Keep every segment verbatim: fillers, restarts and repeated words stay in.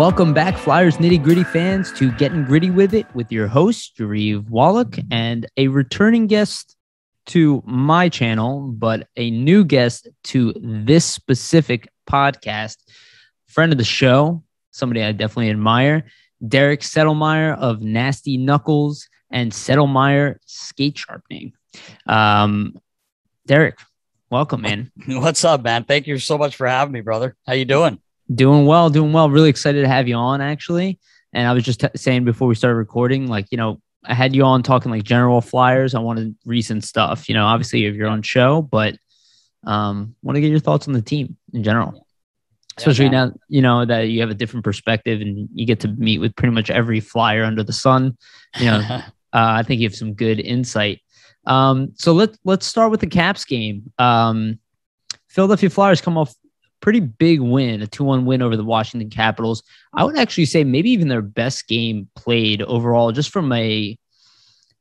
Welcome back, Flyers Nitty Gritty fans, to Getting Gritty With It with your host, Jereve Wallach, and a returning guest to my channel, but a new guest to this specific podcast, friend of the show, somebody I definitely admire, Derek Settlemyre of Nasty Knuckles and Settlemyre Skate Sharpening. Um, Derek, welcome, man. What's up, man? Thank you so much for having me, brother. How you doing? Doing well, doing well. Really excited to have you on, actually. And I was just t- saying before we started recording, like, you know, I had you on talking like general Flyers. I wanted recent stuff, you know, obviously you have your own show, but um, want to get your thoughts on the team in general, yeah. especially yeah, now, you know, that you have a different perspective and you get to meet with pretty much every Flyer under the sun. You know, uh, I think you have some good insight. Um, so let's, let's start with the Caps game. Um, Philadelphia Flyers come off pretty big win, a two one win over the Washington Capitals. I would actually say maybe even their best game played overall, just from a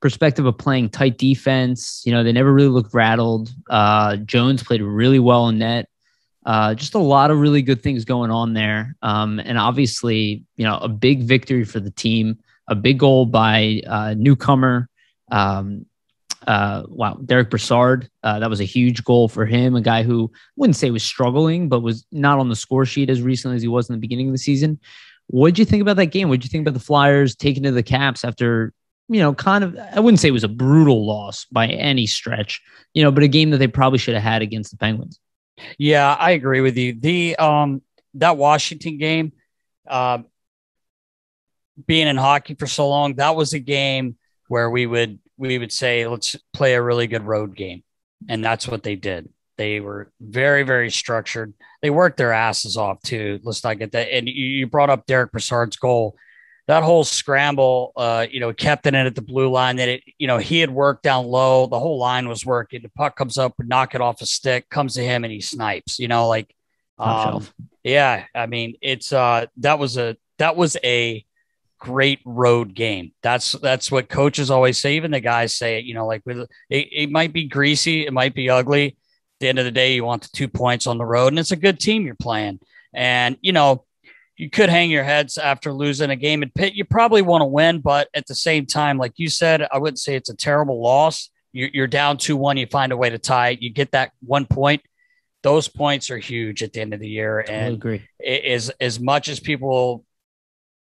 perspective of playing tight defense. You know, they never really looked rattled. Uh, Jones played really well in net. Uh, just a lot of really good things going on there. Um, and obviously, you know, a big victory for the team, a big goal by uh, newcomer. Um, Uh, wow, Derek Brassard, uh, that was a huge goal for him, a guy who I wouldn't say was struggling, but was not on the score sheet as recently as he was in the beginning of the season. What did you think about that game? What did you think about the Flyers taking to the Caps after, you know, kind of, I wouldn't say it was a brutal loss by any stretch, you know, but a game that they probably should have had against the Penguins? Yeah, I agree with you. The um, that Washington game, uh, being in hockey for so long, that was a game where we would we would say, let's play a really good road game. And that's what they did. They were very, very structured. They worked their asses off too. Let's not get that. And you brought up Derek Brassard's goal, that whole scramble, uh, you know, kept it in at the blue line that it, you know, he had worked down low. The whole line was working. The puck comes up, knock it off a stick, comes to him and he snipes, you know, like, um, yeah, I mean, it's uh, that was a, that was a, great road game. That's that's what coaches always say. Even the guys say it, you know, like with it, it might be greasy, it might be ugly. At the end of the day, you want the two points on the road, and it's a good team you're playing. And, you know, you could hang your heads after losing a game at Pitt. You probably want to win, but at the same time, like you said, I wouldn't say it's a terrible loss. You're, you're down two one, you find a way to tie it. You get that one point. Those points are huge at the end of the year. And I agree. It is, as much as people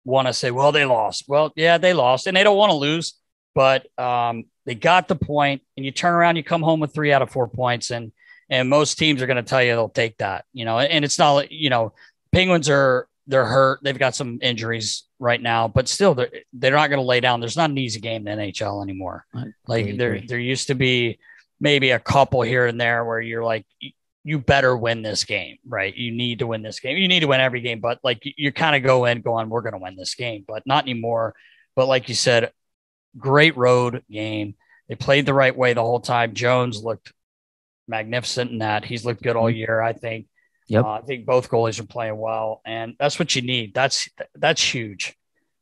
want to say, well, they lost. Well, yeah, they lost, and they don't want to lose, but um, they got the point, and you turn around, you come home with three out of four points, and and most teams are going to tell you they'll take that, you know, and it's not, you know, Penguins are, they're hurt. They've got some injuries right now, but still, they're, they're not going to lay down. There's not an easy game in the N H L anymore. I like there, there used to be maybe a couple here and there where you're like, you better win this game, right? You need to win this game. You need to win every game, but like you kind of go in, go on, we're going to win this game, but not anymore. But like you said, great road game. They played the right way the whole time. Jones looked magnificent in that. He's looked good all year, I think. Yep. Uh, I think both goalies are playing well, and that's what you need. That's, that's huge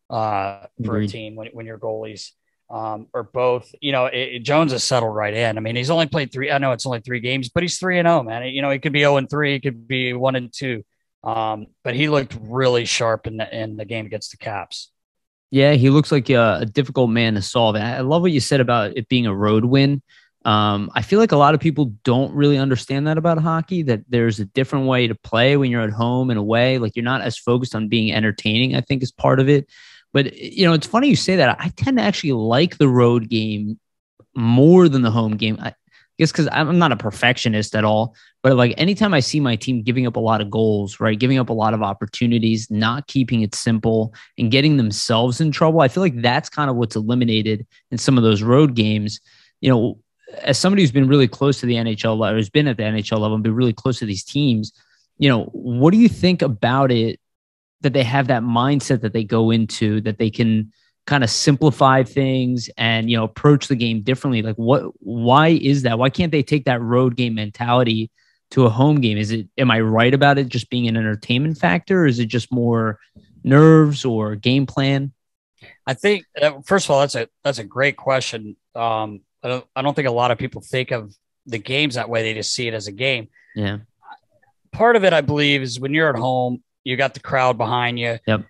uh, for Agreed. a team when, when you're goalies. Um, or both, you know, it, it, Jones has settled right in. I mean, he's only played three. I know it's only three games, but he's three and oh, man. You know, he could be zero and three. He could be one and two. Um, but he looked really sharp in the in the game against the Caps. Yeah, he looks like a, a difficult man to solve. I love what you said about it being a road win. Um, I feel like a lot of people don't really understand that about hockey. That there's a different way to play when you're at home and away. Like you're not as focused on being entertaining, I think, is part of it. But, you know, it's funny you say that. I tend to actually like the road game more than the home game. I guess because I'm not a perfectionist at all. But, like, anytime I see my team giving up a lot of goals, right, giving up a lot of opportunities, not keeping it simple, and getting themselves in trouble, I feel like that's kind of what's eliminated in some of those road games. You know, as somebody who's been really close to the N H L level, or has been at the N H L level and been really close to these teams, you know, what do you think about it? That they have that mindset that they go into, that they can kind of simplify things and, you know, approach the game differently. Like what, why is that? Why can't they take that road game mentality to a home game? Is it, am I right about it just being an entertainment factor? Or is it just more nerves or game plan? I think, first of all, that's a, that's a great question. Um, I don't, I don't think a lot of people think of the games that way. They just see it as a game. Yeah. Part of it, I believe, is when you're at home, you got the crowd behind you. Yep.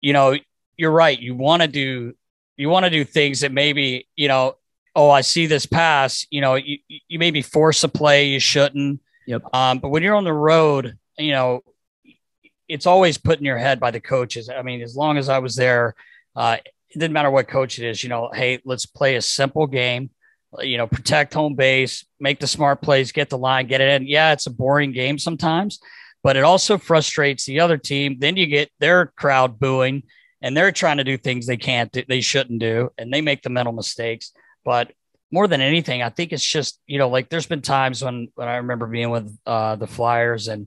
you know, you're right. You want to do, you want to do things that maybe, you know, oh, I see this pass, you know, you, you maybe force a play you shouldn't. Yep. Um, but when you're on the road, you know, it's always put in your head by the coaches. I mean, as long as I was there, uh, it didn't matter what coach it is, you know, hey, let's play a simple game, you know, protect home base, make the smart plays, get the line, get it in. Yeah, it's a boring game sometimes, but it also frustrates the other team. Then you get their crowd booing and they're trying to do things they can't do, they shouldn't do, and they make the mental mistakes. But more than anything, I think it's just, you know, like there's been times when, when I remember being with uh, the Flyers and,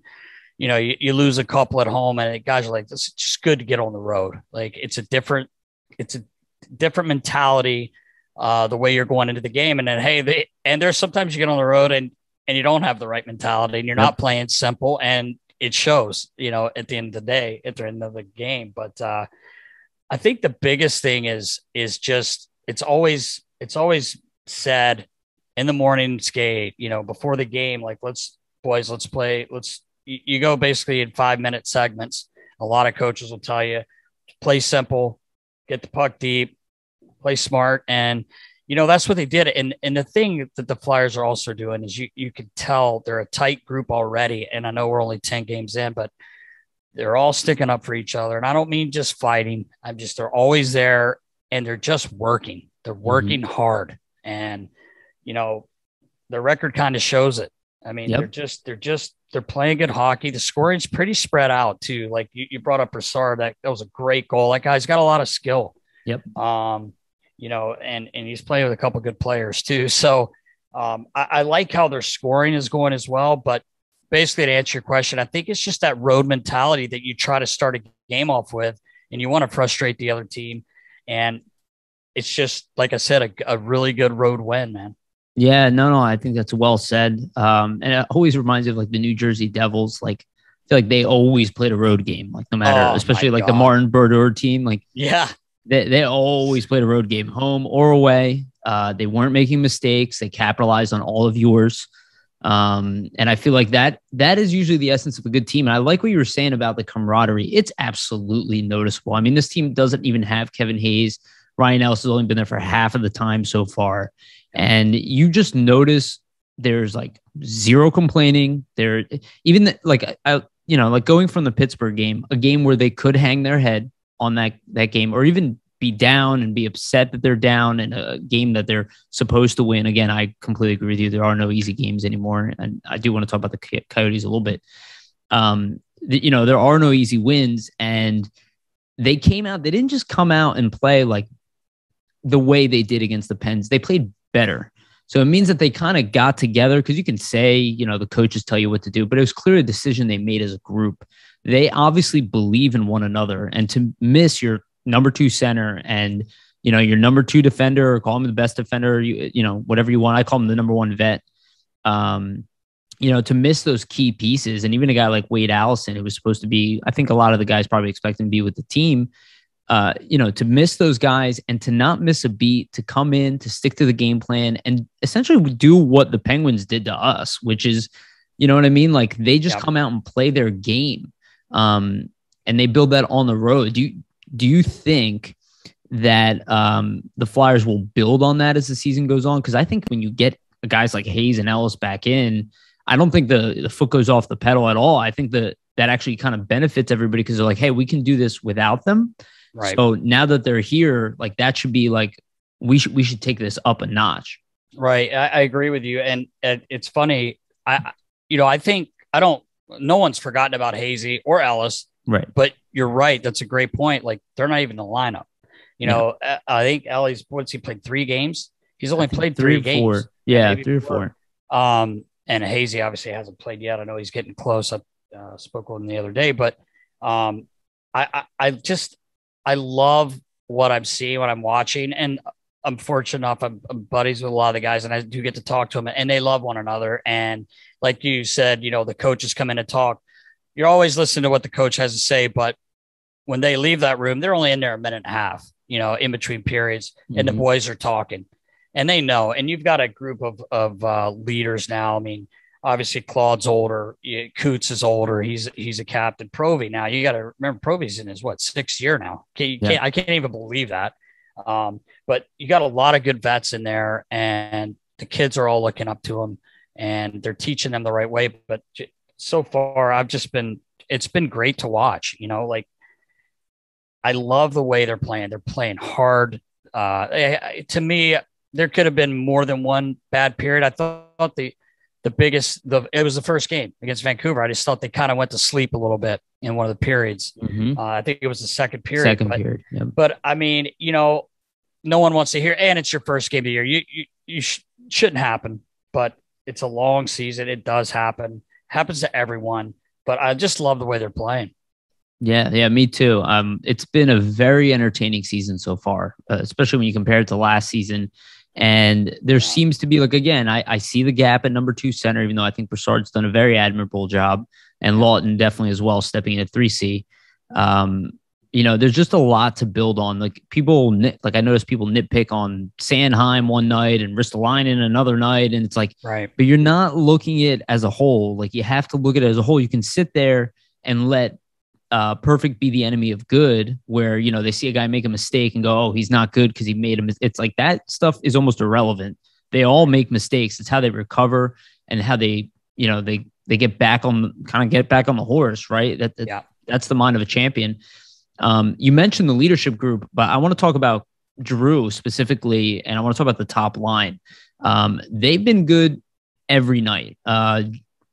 you know, you, you lose a couple at home and it, guys are like, this is just good to get on the road. Like it's a different, it's a different mentality, uh, the way you're going into the game. And then, hey, they, and there's sometimes you get on the road and, and you don't have the right mentality and you're not playing simple, and it shows, you know, at the end of the day, at the end of the game. But uh, I think the biggest thing is, is just, it's always, it's always said in the morning skate, you know, before the game, like, let's boys, let's play. Let's, you, you go basically in five minute segments. A lot of coaches will tell you play simple, get the puck deep, play smart. And, you know, that's what they did. And and the thing that the Flyers are also doing is you, you can tell they're a tight group already. And I know we're only ten games in, but they're all sticking up for each other. And I don't mean just fighting. I'm just, they're always there and they're just working. They're working mm-hmm. hard. And, you know, the record kind of shows it. I mean, yep. they're just, they're just, they're playing good hockey. The scoring's pretty spread out too. Like you, you brought up Brassard, that, that was a great goal. That guy's got a lot of skill. Yep. Um, you know, and, and he's playing with a couple of good players too. So um, I, I like how their scoring is going as well, but basically to answer your question, I think it's just that road mentality that you try to start a game off with and you want to frustrate the other team. And it's just, like I said, a, a really good road win, man. Yeah, no, no, I think that's well said. Um, and it always reminds me of like the New Jersey Devils. Like, I feel like they always played a road game, like no matter, oh, especially like God. the Martin Brodeur team. Like, yeah, they, they always played a road game, home or away. Uh, they weren't making mistakes. They capitalized on all of yours. Um, and I feel like that that is usually the essence of a good team. And I like what you were saying about the camaraderie. It's absolutely noticeable. I mean, this team doesn't even have Kevin Hayes. Ryan Ellis has only been there for half of the time so far. And you just notice there's like zero complaining there. Even the, like, I, you know, like going from the Pittsburgh game, a game where they could hang their head on that, that game, or even be down and be upset that they're down in a game that they're supposed to win. Again, I completely agree with you. There are no easy games anymore. And I do want to talk about the Coyotes a little bit. Um, the, you know, there are no easy wins, and they came out, they didn't just come out and play like the way they did against the Pens. They played better. So it means that they kind of got together, because you can say, you know, the coaches tell you what to do, but it was clearly a decision they made as a group. They obviously believe in one another, and to miss your number two center and, you know, your number two defender, or call him the best defender, you, you know, whatever you want. I call him the number one vet. Um, you know, to miss those key pieces, and even a guy like Wade Allison, who was supposed to be, I think a lot of the guys probably expect him to be with the team, uh, you know, to miss those guys and to not miss a beat, to come in, to stick to the game plan, and essentially do what the Penguins did to us, which is, you know what I mean? Like, they just yeah. come out and play their game, um, and they build that on the road. Do you, do you think that um, the Flyers will build on that as the season goes on? Because I think when you get guys like Hayes and Ellis back in, I don't think the, the foot goes off the pedal at all. I think that that actually kind of benefits everybody, because they're like, hey, we can do this without them. Right. So now that they're here, like, that should be like, we should, we should take this up a notch. Right. I, I agree with you. And, and it's funny. I, you know, I think I don't, no one's forgotten about Hazy or Ellis, right? But you're right. That's a great point. Like, they're not even in the lineup. You yeah. know, I, I think Ellie's, what's he played three games? He's only played three, three games. Four. Yeah. Three or four. four. Um, And Hazy obviously hasn't played yet. I know he's getting close. I uh, spoke with him the other day, but um, I, I, I just, I love what I'm seeing, what I'm watching. And I'm fortunate enough, I'm, I'm buddies with a lot of the guys, and I do get to talk to them, and they love one another. And like you said, you know, the coaches come in and talk. You're always listening to what the coach has to say, but when they leave that room, they're only in there a minute and a half, you know, in between periods, mm-hmm. and the boys are talking. And they know, and you've got a group of, of uh, leaders now. I mean, Obviously, Claude's older. Coots is older. He's he's a captain. Provy now. You got to remember, Provy's in his what sixth year now. Can't, yeah. can't, I can't even believe that. Um, but you got a lot of good vets in there, and the kids are all looking up to them, and they're teaching them the right way. But so far, I've just been it's been great to watch. You know, like I love the way they're playing. They're playing hard. Uh, to me, there could have been more than one bad period. I thought the The biggest, the it was the first game against Vancouver. I just thought they kind of went to sleep a little bit in one of the periods. Mm-hmm. Uh, I think it was the second period. Second but, period. Yep. But I mean, you know, no one wants to hear. And it's your first game of the year. You you, you sh- shouldn't happen, but it's a long season. It does happen. Happens to everyone. But I just love the way they're playing. Yeah, yeah, me too. Um, it's been a very entertaining season so far, uh, especially when you compare it to last season. And there seems to be, like, again, I, I see the gap at number two center, even though I think Brassard's done a very admirable job, and Laughton definitely as well, stepping in at three C. Um, you know, there's just a lot to build on. Like people, nit- like I noticed people nitpick on Sanheim one night and Ristolainen another night. And it's like, right. But you're not looking at it as a whole. Like you have to look at it as a whole. You can sit there and let Uh, perfect be the enemy of good, where, you know, they see a guy make a mistake and go, oh, he's not good because he made a mistake. It's like that stuff is almost irrelevant. They all make mistakes. It's how they recover and how they, you know, they they get back on, kind of get back on the horse, right? That, that yeah. That's the mind of a champion. Um, you mentioned the leadership group, but I want to talk about Giroux specifically, and I want to talk about the top line. Um, they've been good every night. Uh,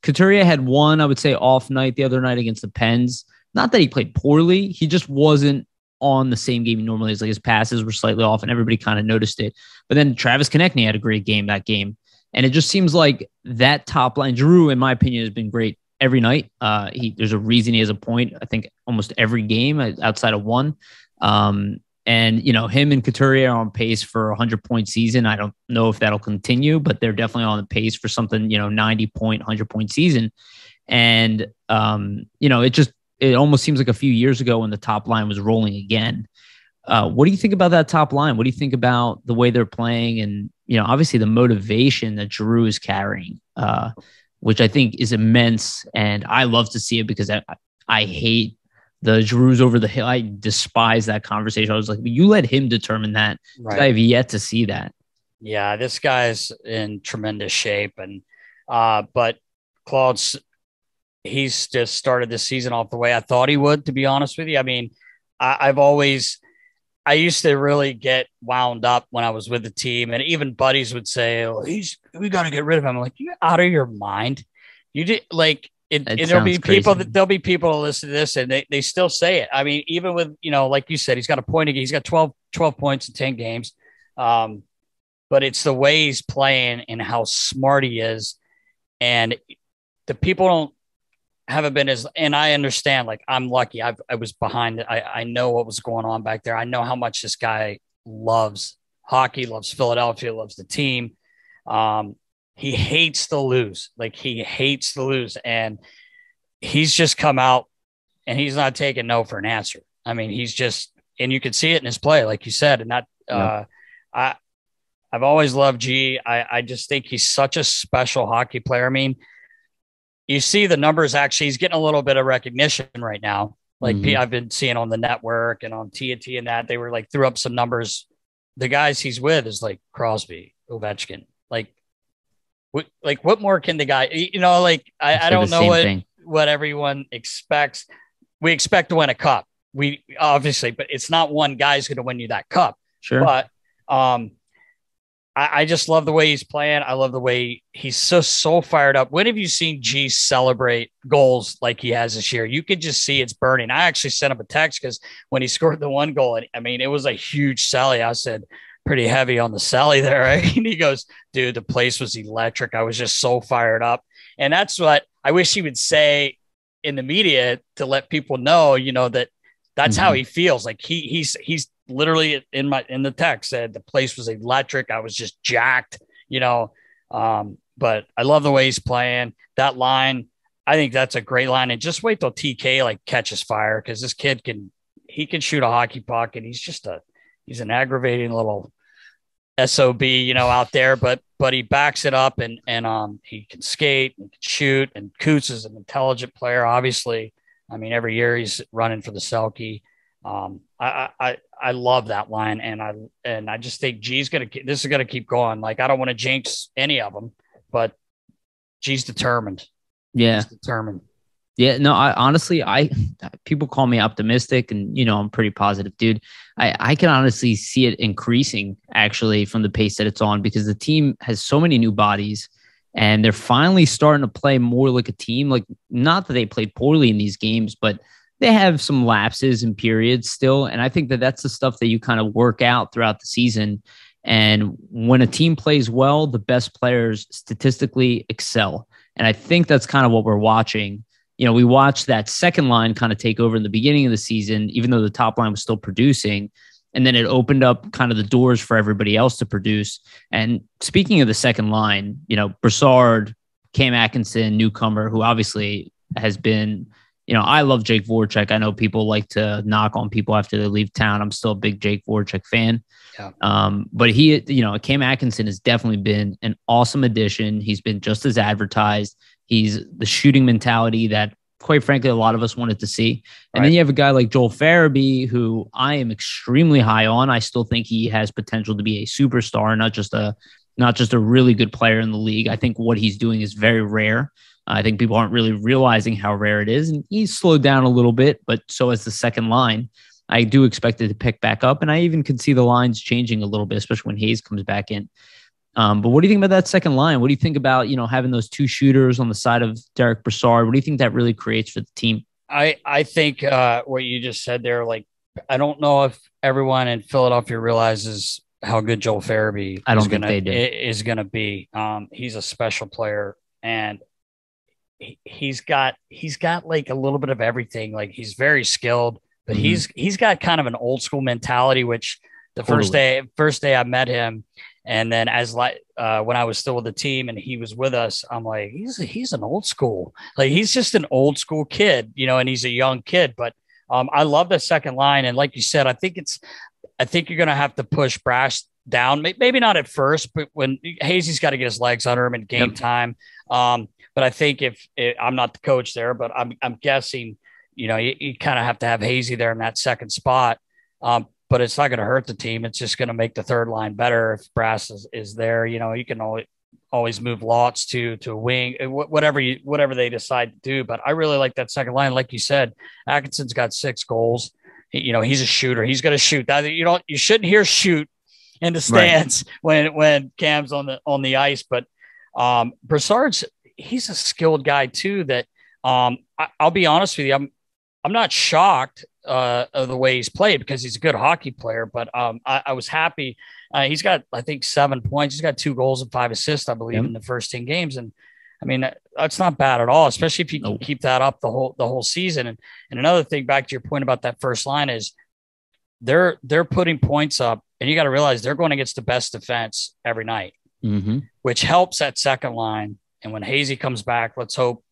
Couturier had one, I would say, off night the other night against the Pens. Not that he played poorly. He just wasn't on the same game he normally is. Like his passes were slightly off and everybody kind of noticed it. But then Travis Konechny had a great game that game. And it just seems like that top line, Giroux, in my opinion, has been great every night. Uh, he, there's a reason he has a point, I think, almost every game outside of one. Um, and, you know, him and Couturier are on pace for a hundred-point season. I don't know if that'll continue, but they're definitely on the pace for something, you know, ninety-point, hundred-point season. And, um, you know, it just, it almost seems like a few years ago when the top line was rolling again. Uh, what do you think about that top line? What do you think about the way they're playing? And, you know, obviously the motivation that Giroux is carrying, uh, which I think is immense. And I love to see it because I, I hate the Giroux's over the hill. I despise that conversation. I was like, you let him determine that. Right. I have yet to see that. Yeah. This guy's in tremendous shape. And, uh, but Claude's, he's just started this season off the way I thought he would, to be honest with you. I mean, I, I've always, I used to really get wound up when I was with the team, and even buddies would say, oh, he's, we got to get rid of him. I'm like, you're out of your mind. You did like, it, and there'll be crazy. people that there'll be people to listen to this and they, they still say it. I mean, even with, you know, like you said, he's got a point. He's got twelve, twelve points in ten games. Um, but it's the way he's playing and how smart he is. And the people don't, haven't been as, and I understand, like, I'm lucky. I've, I was behind it. I know what was going on back there. I know how much this guy loves hockey, loves Philadelphia, loves the team. Um, he hates to lose. Like, he hates to lose. And he's just come out, and he's not taking no for an answer. I mean, he's just, and you can see it in his play, like you said. And that, yeah. uh, I, I've always loved G. I, I just think he's such a special hockey player. I mean, you see the numbers, actually, he's getting a little bit of recognition right now. Like mm-hmm. I've been seeing on the network and on T N T and that, they were like, threw up some numbers. The guys he's with is like Crosby, Ovechkin. Like, what, like what more can the guy, you know, like, I, I don't know what, what everyone expects. We expect to win a cup. We obviously, but it's not one guy's going to win you that cup. Sure. But, um, I just love the way he's playing. I love the way he's so, so fired up. When have you seen G celebrate goals like he has this year? You could just see it's burning. I actually sent him a text because when he scored the one goal, I mean, it was a huge sally. I said, pretty heavy on the sally there. Right? And he goes, dude, the place was electric. I was just so fired up. And that's what I wish he would say in the media to let people know, you know, that that's mm-hmm. how he feels. Like he he's, he's, literally in my in the text said the place was electric. I was just jacked, you know. Um, but I love the way he's playing. That line, I think that's a great line. And just wait till T K like catches fire, because this kid can he can shoot a hockey puck, and he's just a he's an aggravating little S O B, you know, out there, but but he backs it up, and and um he can skate and shoot, and Coots is an intelligent player, obviously. I mean, every year he's running for the Selke. Um, I I I love that line, and I and I just think G's gonna keep, this is gonna keep going. Like, I don't want to jinx any of them, but G's determined. Yeah, he's determined. Yeah, no, I honestly, I people call me optimistic, and you know I'm pretty positive, dude. I, I can honestly see it increasing actually from the pace that it's on, because the team has so many new bodies, and they're finally starting to play more like a team. Like, not that they played poorly in these games, but they have some lapses and periods still. And I think that that's the stuff that you kind of work out throughout the season. And when a team plays well, the best players statistically excel. And I think that's kind of what we're watching. You know, we watched that second line kind of take over in the beginning of the season, even though the top line was still producing. And then it opened up kind of the doors for everybody else to produce. And speaking of the second line, you know, Brassard, Cam Atkinson, newcomer, who obviously has been, you know, I love Jake Voracek. I know people like to knock on people after they leave town. I'm still a big Jake Voracek fan. Yeah. Um, but he, you know, Cam Atkinson has definitely been an awesome addition. He's been just as advertised. He's the shooting mentality that, quite frankly, a lot of us wanted to see. And right. Then you have a guy like Joel Farabee, who I am extremely high on. I still think he has potential to be a superstar, not just a not just a really good player in the league. I think what he's doing is very rare. I think people aren't really realizing how rare it is. And he's slowed down a little bit, but so has the second line. I do expect it to pick back up. And I even can see the lines changing a little bit, especially when Hayes comes back in. Um, but what do you think about that second line? What do you think about, you know, having those two shooters on the side of Derek Brassard? What do you think that really creates for the team? I, I think uh, what you just said there, like, I don't know if everyone in Philadelphia realizes how good Joel Farabee I don't is think gonna, they did. is going to be. Um, he's a special player, and he, he's got he's got like a little bit of everything. Like, he's very skilled, but mm-hmm. he's he's got kind of an old school mentality, which the totally. first day first day I met him. And then as like uh, when I was still with the team and he was with us, I'm like, he's he's an old school, like he's just an old school kid, you know, and he's a young kid. But um, I love the second line. And like you said, I think it's I think you're going to have to push Brash down, maybe not at first, but when Hazy's got to get his legs under him in game yep. time. Um, but I think if it, I'm not the coach there, but I'm, I'm guessing, you know, you, you kind of have to have Hazy there in that second spot. Um But it's not going to hurt the team. It's just going to make the third line better if Brass is, is there. You know, you can always, always move Lots to to wing, whatever you whatever they decide to do. But I really like that second line. Like you said, Atkinson's got six goals. He, you know, he's a shooter. He's going to shoot. You don't you shouldn't hear shoot in the stands right. when when Cam's on the on the ice. But um, Brassard's he's a skilled guy too. That um, I, I'll be honest with you, I'm I'm not shocked. Uh, of the way he's played, because he's a good hockey player, but um, I, I was happy. Uh, he's got, I think, seven points. He's got two goals and five assists, I believe, yep. in the first ten games. And I mean, that, that's not bad at all, especially if you nope. can keep that up the whole the whole season. And and another thing, back to your point about that first line, is they're they're putting points up, and you got to realize they're going against the best defense every night, mm-hmm. which helps that second line. And when Hazy comes back, let's hope,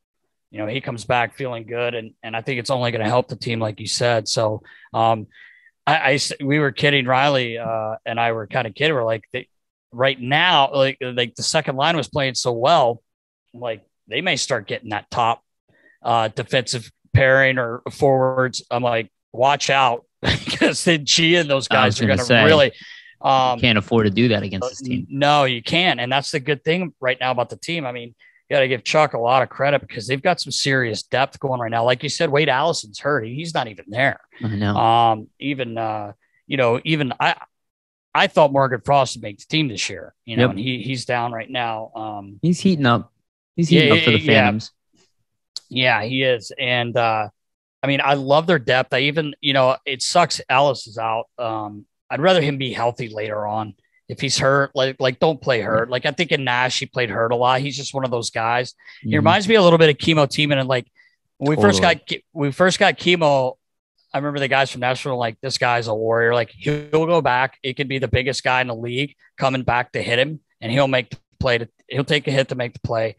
you know, he comes back feeling good, and and I think it's only going to help the team, like you said. So um, I, I we were kidding, Riley uh, and I were kind of kidding. We're like, they, right now, like like the second line was playing so well, like they may start getting that top uh, defensive pairing or forwards. I'm like, watch out, because then G and those guys are going to really um, can't afford to do that against this team. No, you can't, and that's the good thing right now about the team. I mean. You got to give Chuck a lot of credit, because they've got some serious depth going right now. Like you said, Wade Allison's hurt. He's not even there. I know. Um, even, uh, you know, even I I thought Morgan Frost would make the team this year, you know, yep. and he he's down right now. Um, he's heating up. He's heating yeah, up for the Phantoms. Yeah. yeah, he is. And, uh, I mean, I love their depth. I even, you know, it sucks Ellis is out. Um, I'd rather him be healthy later on. If he's hurt, like, like don't play hurt. Like, I think in Nash, he played hurt a lot. He's just one of those guys. He mm-hmm. reminds me a little bit of Chemo Teeman. And like, when we totally. first got, we first got Chemo, I remember the guys from Nashville, like, this guy's a warrior. Like, he'll go back. It could be the biggest guy in the league coming back to hit him, and he'll make the play. To, he'll take a hit to make the play.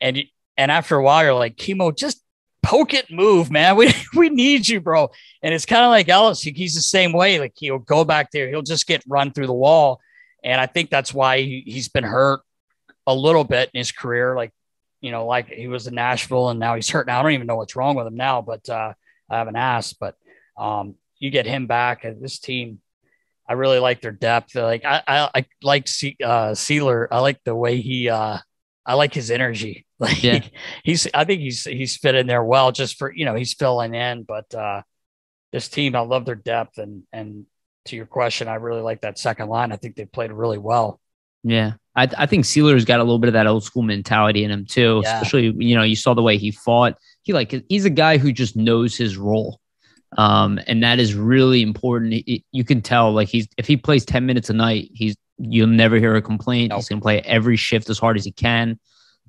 And, and after a while, you're like, Chemo, just poke it, move, man. We, we need you, bro. And it's kind of like Ellis. He, he's the same way. Like, he'll go back there. He'll just get run through the wall. And I think that's why he, he's been hurt a little bit in his career. Like, you know, like he was in Nashville and now he's hurt. Now I don't even know what's wrong with him now, but uh, I haven't asked, but um, you get him back and this team, I really like their depth. Like I, I, I like C, uh, Sealer. I like the way he, uh, I like his energy. Like yeah. he's, I think he's, he's fit in there well, just for, you know, he's filling in, but uh, this team, I love their depth. And, and to your question, I really like that second line. I think they played really well. Yeah. I, I think Sealer's got a little bit of that old school mentality in him too. Yeah. Especially, you know, you saw the way he fought. He like, he's a guy who just knows his role. Um, and that is really important. It, you can tell, like he's, if he plays ten minutes a night, he's, you'll never hear a complaint. Nope. He's going to play every shift as hard as he can.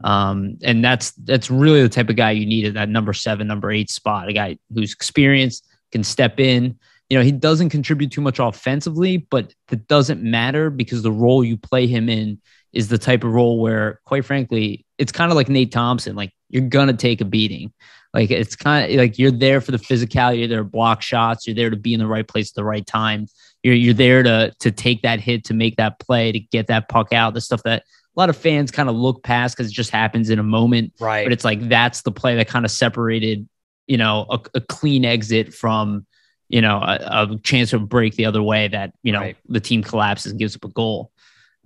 Um, and that's, that's really the type of guy you need at that number seven, number eight spot, a guy who's experienced, can step in. You know, he doesn't contribute too much offensively, but that doesn't matter because the role you play him in is the type of role where, quite frankly, it's kind of like Nate Thompson. Like, you're going to take a beating. Like, it's kind of like you're there for the physicality. You're there to block shots. You're there to be in the right place at the right time. You're you're there to to take that hit, to make that play, to get that puck out, the stuff that a lot of fans kind of look past because it just happens in a moment. Right. But it's like that's the play that kind of separated, you know, a, a clean exit from, you know, a, a chance to break the other way that, you know, right. the team collapses and gives up a goal.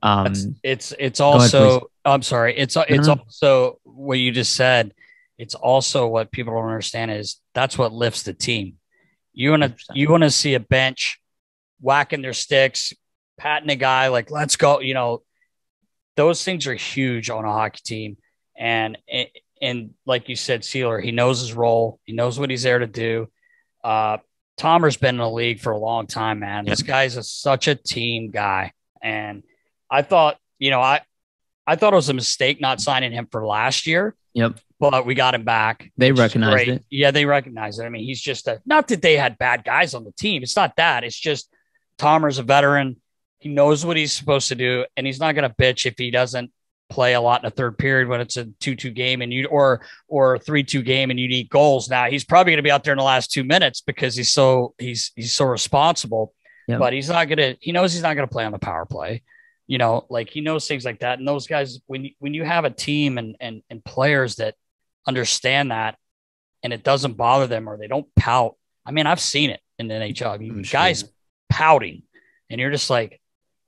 Um, it's, it's, it's also, ahead, I'm sorry. It's, it's uh-huh. also what you just said. It's also what people don't understand is that's what lifts the team. You want to, you want to see a bench whacking their sticks, patting a guy like, let's go. You know, those things are huge on a hockey team. And, and, and like you said, Sealer, he knows his role. He knows what he's there to do. Uh, Tomer's been in the league for a long time, man. Yep. This guy's a, such a team guy. And I thought, you know, I, I thought it was a mistake not signing him for last year. Yep. But we got him back. They recognized it. Yeah, they recognized it. I mean, he's just a, not that they had bad guys on the team. It's not that. It's just Tomer's a veteran. He knows what he's supposed to do. And he's not going to bitch if he doesn't play a lot in the third period when it's a two two game and you or or three two game and you need goals. Now he's probably going to be out there in the last two minutes because he's so he's he's so responsible. Yep. But he's not going to. He knows he's not going to play on the power play. You know, like he knows things like that. And those guys, when when you have a team and and and players that understand that, and it doesn't bother them or they don't pout. I mean, I've seen it in the N H L. I mean, guys sure. pouting, and you're just like,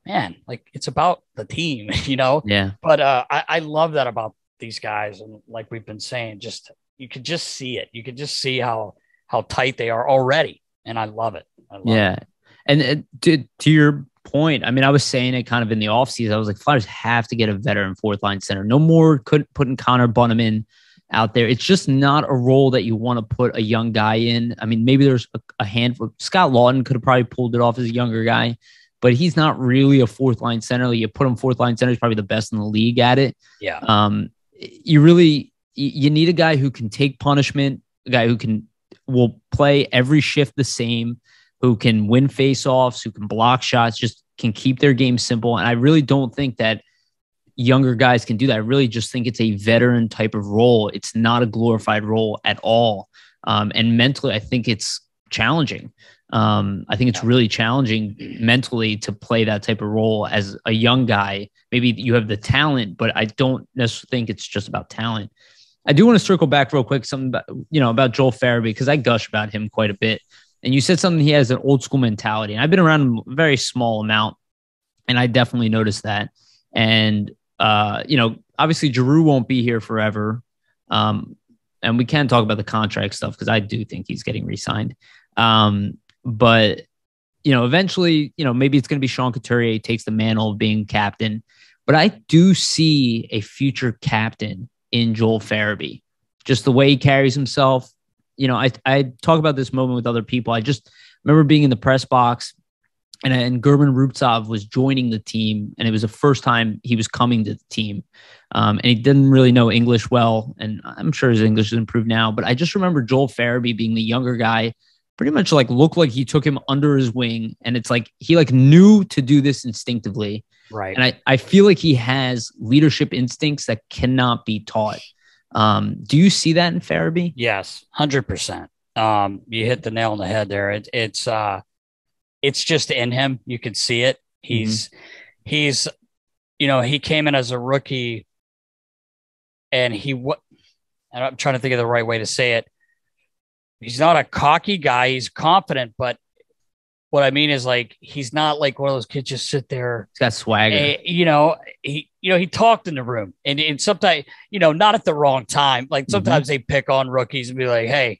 man, like it's about the team, you know? Yeah. But uh, I, I love that about these guys. And like we've been saying, just, you could just see it. You could just see how, how tight they are already. And I love it. I love yeah. it. And uh, to, to your point, I mean, I was saying it kind of in the off season. I was like, Flyers have to get a veteran fourth line center. No more couldn't putting Connor Bunham in out there. It's just not a role that you want to put a young guy in. I mean, maybe there's a, a handful. Scott Laughton could have probably pulled it off as a younger guy, but he's not really a fourth line center. You put him fourth line center, he's probably the best in the league at it. Yeah. Um, you really, you need a guy who can take punishment, a guy who can, will play every shift the same, who can win faceoffs, who can block shots, just can keep their game simple. And I really don't think that younger guys can do that. I really just think it's a veteran type of role. It's not a glorified role at all. Um, and mentally, I think it's challenging. Um, I think it's really challenging mentally to play that type of role as a young guy. Maybe you have the talent, but I don't necessarily think it's just about talent. I do want to circle back real quick, something about, you know, about Joel Farabee, because I gush about him quite a bit. And you said something, he has an old school mentality. And I've been around him a very small amount, and I definitely noticed that. And, uh, you know, obviously Giroux won't be here forever. Um, and we can talk about the contract stuff because I do think he's getting re-signed. Um, But, you know, eventually, you know, maybe it's going to be Sean Couturier takes the mantle of being captain. But I do see a future captain in Joel Farabee, just the way he carries himself. You know, I, I talk about this moment with other people. I just remember being in the press box and, and Gerben Ruptsov was joining the team. And it was the first time he was coming to the team. Um, and he didn't really know English well. And I'm sure his English has improved now. But I just remember Joel Farabee being the younger guy, pretty much like looked like he took him under his wing. And it's like, he like knew to do this instinctively. Right. And I, I feel like he has leadership instincts that cannot be taught. Um, do you see that in Farabee? Yes. Hundred percent. Um, you hit the nail on the head there. It, it's, uh, it's just in him. You can see it. He's, mm-hmm. he's, you know, he came in as a rookie and he, what, I'm trying to think of the right way to say it. He's not a cocky guy. He's confident, but what I mean is, like, he's not like one of those kids just sit there. He's got swagger. And, you know, he, you know, he talked in the room, and, and sometimes, you know, not at the wrong time. Like sometimes mm-hmm. they pick on rookies and be like, hey,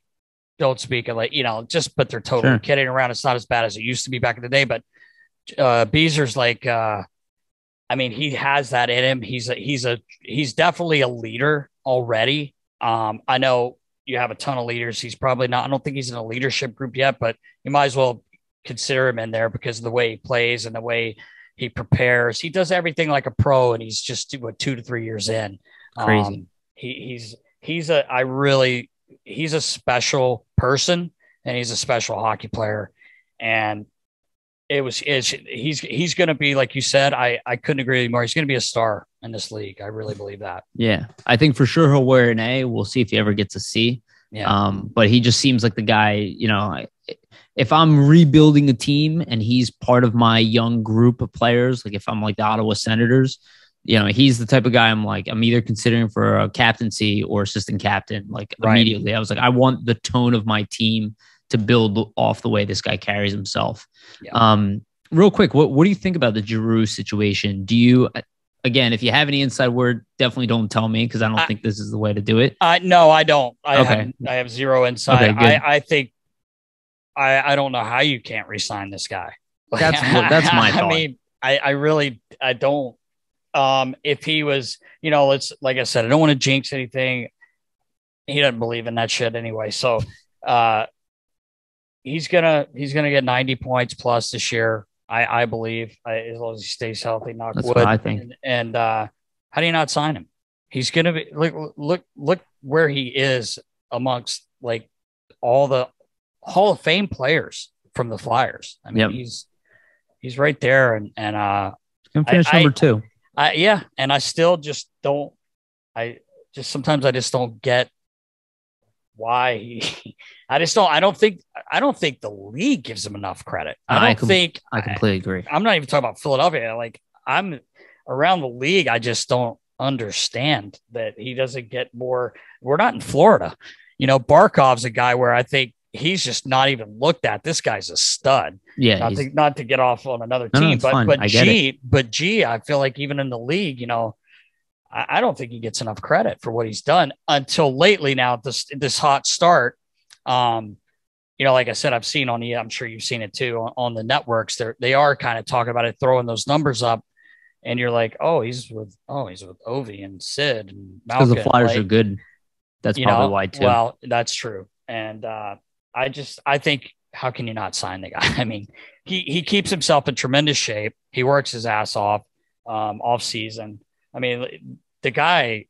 don't speak. And like, you know, just, but they're totally sure. kidding around. It's not as bad as it used to be back in the day, but uh, Beezer's like, uh, I mean, he has that in him. He's a, he's a, he's definitely a leader already. Um, I know you have a ton of leaders. He's probably not, I don't think he's in a leadership group yet, but you might as well consider him in there because of the way he plays and the way he prepares. He does everything like a pro, and he's just what, two to three years in. Crazy. Um, he, he's, he's a, I really, he's a special person, and he's a special hockey player. And It was, it's, he's, he's going to be, like you said, I, I couldn't agree anymore. He's going to be a star in this league. I really believe that. Yeah. I think for sure he'll wear an A. We'll see if he ever gets a C. Yeah. Um, but he just seems like the guy, you know, if I'm rebuilding a team and he's part of my young group of players, like if I'm like the Ottawa Senators, you know, he's the type of guy I'm like, I'm either considering for a captaincy or assistant captain. Like right. immediately I was like, I want the tone of my team to build off the way this guy carries himself. Yeah. Um, real quick, what, what do you think about the Giroux situation? Do you, again, if you have any inside word, definitely don't tell me, because I don't I, think this is the way to do it. I, no, I don't. I, okay. have, I have zero inside. Okay, I, I think, I, I don't know how you can't re-sign this guy. Like, that's that's my thought. I mean, I, I really, I don't. Um, if he was, you know, let's, like I said, I don't want to jinx anything. He doesn't believe in that shit anyway. So, uh, He's gonna he's gonna get ninety points plus this year, I, I believe, I, as long as he stays healthy. Knock That's wood. What I think. And, and uh, how do you not sign him? He's gonna be look look look where he is amongst like all the Hall of Fame players from the Flyers. I mean, yep. he's he's right there, and and uh, he's gonna finish I, number I, two. I, yeah, and I still just don't. I just sometimes I just don't get. Why he, I just don't, I don't think, I don't think the league gives him enough credit. I don't I com- think I completely agree. I, I'm not even talking about Philadelphia. Like I'm around the league. I just don't understand that he doesn't get more. We're not in Florida. You know, Barkov's a guy where I think he's just not even looked at. This guy's a stud. Yeah. Not, to, not to get off on another team, no, no, but, fun. but gee, it. but gee, I feel like even in the league, you know, I don't think he gets enough credit for what he's done until lately. Now this, this hot start, um, you know, like I said, I've seen on the, I'm sure you've seen it too on, on the networks there. They are kind of talking about it, throwing those numbers up, and you're like, Oh, he's with, Oh, he's with Ovi and Sid. And Malkin. 'Cause the Flyers like, are good. That's probably know, why too. Well, that's true. And, uh, I just, I think, how can you not sign the guy? I mean, he, he keeps himself in tremendous shape. He works his ass off, um, off season. I mean, the guy,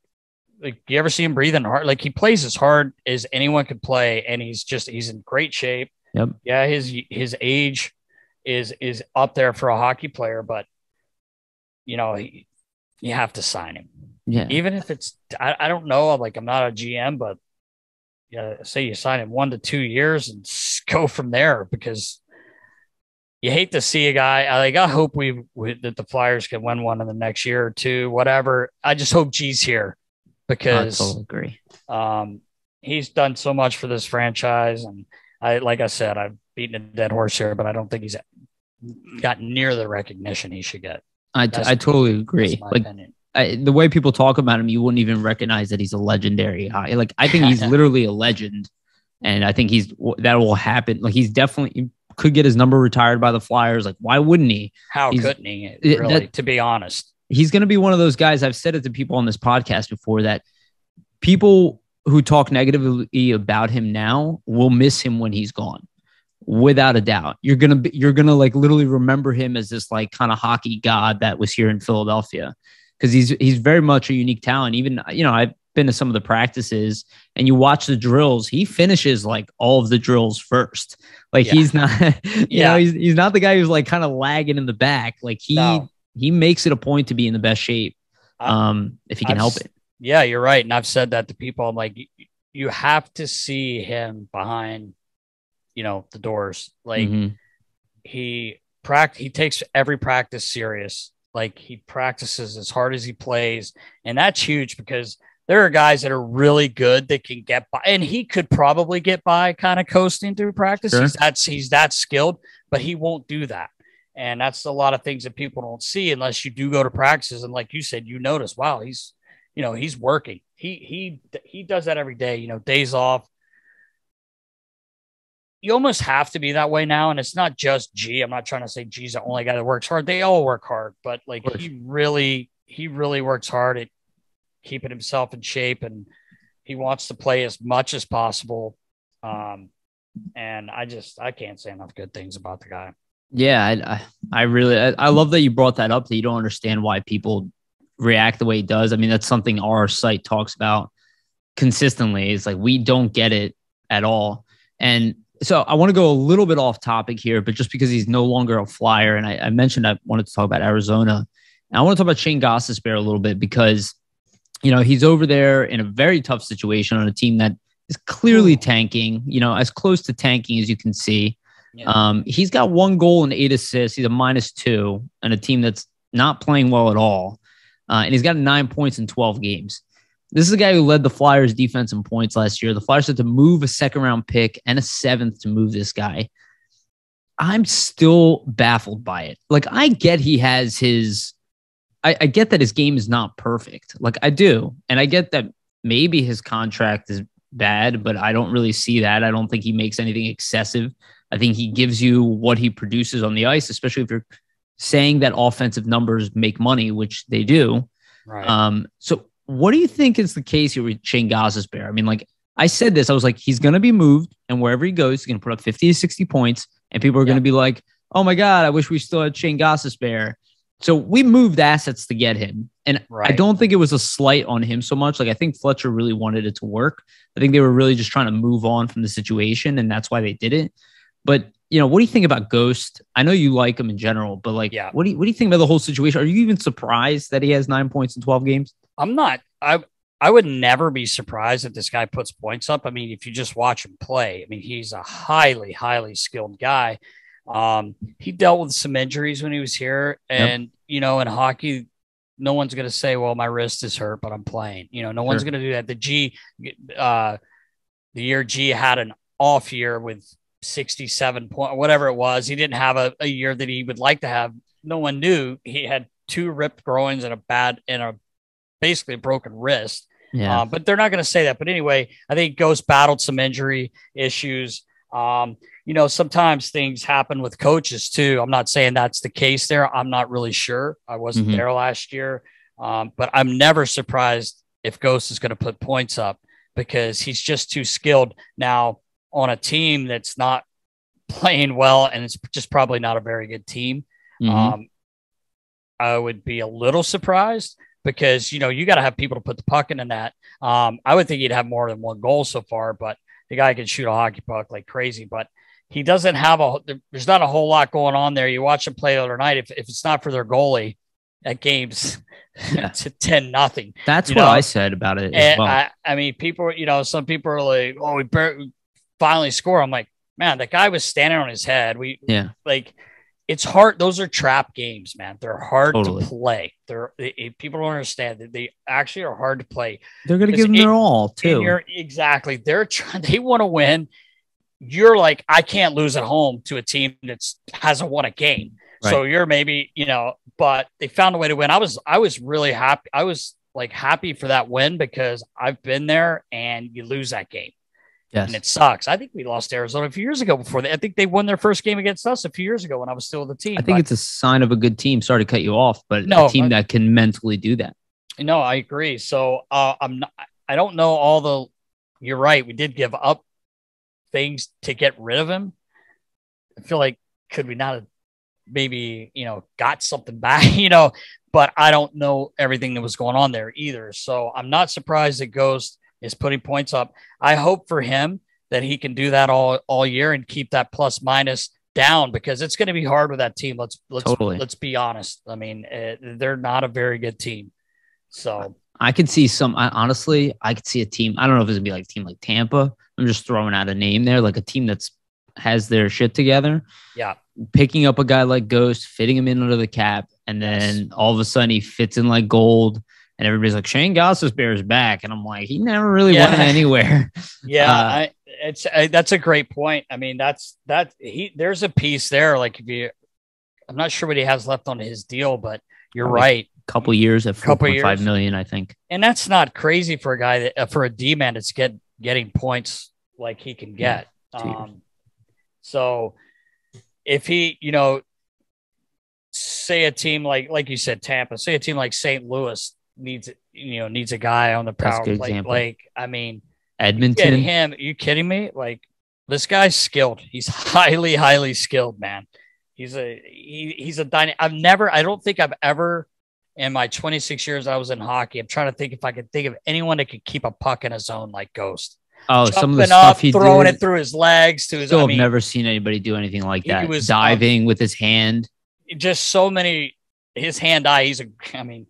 like, you ever see him breathing hard? Like, he plays as hard as anyone could play, and he's just, he's in great shape. Yep. Yeah, his his age is is up there for a hockey player, but, you know, he, you have to sign him. Yeah. Even if it's, I, I don't know, like, I'm not a G M, but yeah, say you sign him one to two years and go from there, because you hate to see a guy. I like, I hope we, we that the Flyers can win one in the next year or two, whatever. I just hope G's here, because I totally agree. Um, he's done so much for this franchise, and I, like I said, I've beaten a dead horse here, but I don't think he's got near the recognition he should get. I, t- I totally agree. Like I, the way people talk about him, you wouldn't even recognize that he's a legendary. High. Like I think he's literally a legend, and I think he's that will happen. Like he's definitely. Could get his number retired by the Flyers. Like, why wouldn't he? How he's, couldn't he? Really, that, to be honest, he's going to be one of those guys. I've said it to people on this podcast before, that people who talk negatively about him now will miss him when he's gone, without a doubt. You're gonna be, you're gonna like literally remember him as this like kind of hockey god that was here in Philadelphia, because he's he's very much a unique talent. Even you know I've been to some of the practices, and you watch the drills. He finishes like all of the drills first. Like yeah. he's not, you yeah. know, he's he's not the guy who's like kind of lagging in the back. Like he no. he makes it a point to be in the best shape, um, if he can I've, help it. Yeah, you're right, and I've said that to people. I'm like, you have to see him behind, you know, the doors. Like mm-hmm. he pract he takes every practice serious. Like, he practices as hard as he plays, and that's huge because there are guys that are really good that can get by, and he could probably get by kind of coasting through practice. Sure. He's that, he's that skilled, but he won't do that. And that's a lot of things that people don't see unless you do go to practices. And like you said, you notice, wow, he's, you know, he's working. He, he, he does that every day, you know, days off. You almost have to be that way now. And it's not just G. I'm not trying to say G's the only guy that works hard. They all work hard, but like he really, he really works hard at keeping himself in shape, and he wants to play as much as possible. Um, and I just, I can't say enough good things about the guy. Yeah. I, I really, I, I love that you brought that up, that you don't understand why people react the way it does. I mean, that's something our site talks about consistently. It's like, we don't get it at all. And so I want to go a little bit off topic here, but just because he's no longer a Flyer. And I, I mentioned I wanted to talk about Arizona. And I want to talk about Shane Gostisbehere a little bit because, you know, he's over there in a very tough situation on a team that is clearly tanking, you know, as close to tanking as you can see. Yeah. Um, he's got one goal and eight assists. He's a minus two and a team that's not playing well at all. Uh, and he's got nine points in twelve games. This is a guy who led the Flyers defense in points last year. The Flyers had to move a second round pick and a seventh to move this guy. I'm still baffled by it. Like, I get he has his, I, I get that his game is not perfect. Like, I do. And I get that maybe his contract is bad, but I don't really see that. I don't think he makes anything excessive. I think he gives you what he produces on the ice, especially if you're saying that offensive numbers make money, which they do. Right. Um, so what do you think is the case here with Shane Gostisbehere? I mean, like I said this, I was like, he's going to be moved, and wherever he goes, he's going to put up fifty to sixty points, and people are yeah. going to be like, oh my God, I wish we still had Shane Gostisbehere. So we moved assets to get him. And right. I don't think it was a slight on him so much. Like, I think Fletcher really wanted it to work. I think they were really just trying to move on from the situation, and that's why they did it. But, you know, what do you think about Ghost? I know you like him in general, but like, yeah. what do you, what do you think about the whole situation? Are you even surprised that he has nine points in twelve games? I'm not. I I would never be surprised if this guy puts points up. I mean, if you just watch him play, I mean, he's a highly, highly skilled guy. Um, he dealt with some injuries when he was here. And, yep. you know, in hockey, no one's going to say, well, my wrist is hurt, but I'm playing. You know, no sure. one's going to do that. The G, uh, the year G had an off year with sixty-seven point, whatever it was. He didn't have a, a year that he would like to have. No one knew. He had two ripped groins and a bad and a basically a broken wrist. Yeah. Uh, but they're not going to say that. But anyway, I think Ghost battled some injury issues. Um, you know, sometimes things happen with coaches too. I'm not saying that's the case there. I'm not really sure. I wasn't mm-hmm. there last year. Um, but I'm never surprised if Ghost is going to put points up because he's just too skilled now. On a team that's not playing well, and it's just probably not a very good team. Mm-hmm. Um, I would be a little surprised because, you know, you got to have people to put the puck in the net. Um, I would think he'd have more than one goal so far, but the guy can shoot a hockey puck like crazy, but he doesn't have a, there's not a whole lot going on there. You watch him play the other night. If, if it's not for their goalie at games yeah. to ten, nothing, that's what know? I said about it. As well. I, I mean, people, you know, some people are like, oh, we barely, finally score. I'm like, man, that guy was standing on his head. We yeah. like, it's hard. Those are trap games, man. They're hard totally. to play. They're they, people don't understand that they actually are hard to play. They're going to give them it, their all too. Exactly. They're trying, they want to win. You're like, I can't lose at home to a team that's hasn't won a game. Right. So you're maybe, you know, but they found a way to win. I was, I was really happy. I was like happy for that win because I've been there and you lose that game. Yes. And it sucks. I think we lost Arizona a few years ago before. They, I think they won their first game against us a few years ago when I was still on the team. I think but, it's a sign of a good team. Sorry to cut you off, but no, a team I, that can mentally do that. No, I agree. So uh, I'm not, I don't know all the, you're right. We did give up things to get rid of him. I feel like, could we not have maybe, you know, got something back, you know, but I don't know everything that was going on there either. So I'm not surprised that Ghost is putting points up. I hope for him that he can do that all, all year and keep that plus minus down because it's going to be hard with that team. Let's let's totally. let's be honest. I mean, uh, they're not a very good team. So I could see some. I, honestly, I could see a team. I don't know if it's gonna be like a team like Tampa. I'm just throwing out a name there, like a team that's has their shit together. Yeah, picking up a guy like Ghost, fitting him in under the cap, And then yes. all of a sudden he fits in like gold, and everybody's like, Shane Gostisbehere's back. And I'm like, he never really yeah. went anywhere. Yeah. Uh, I, it's, I, that's a great point. I mean, that's that he, there's a piece there. Like if you, I'm not sure what he has left on his deal, but you're right. A couple years at four point five million, I think. And that's not crazy for a guy that, uh, for a D man, that's get, getting points like he can get. Yeah, um, so if he, you know, say a team like, like you said, Tampa, say a team like Saint Louis needs, you know, needs a guy on the power play. Like, I mean, Edmonton, you him, are you kidding me? Like, this guy's skilled. He's highly, highly skilled, man. He's a, he, he's a dyna-. I've never, I don't think I've ever in my twenty-six years I was in hockey. I'm trying to think if I could think of anyone that could keep a puck in his own like Ghost. Oh, jumping some of the up, stuff he throwing did, it through his legs to his. Still, I mean, I've never seen anybody do anything like that. He was diving um, with his hand. Just so many, his hand eye. He's a. I mean,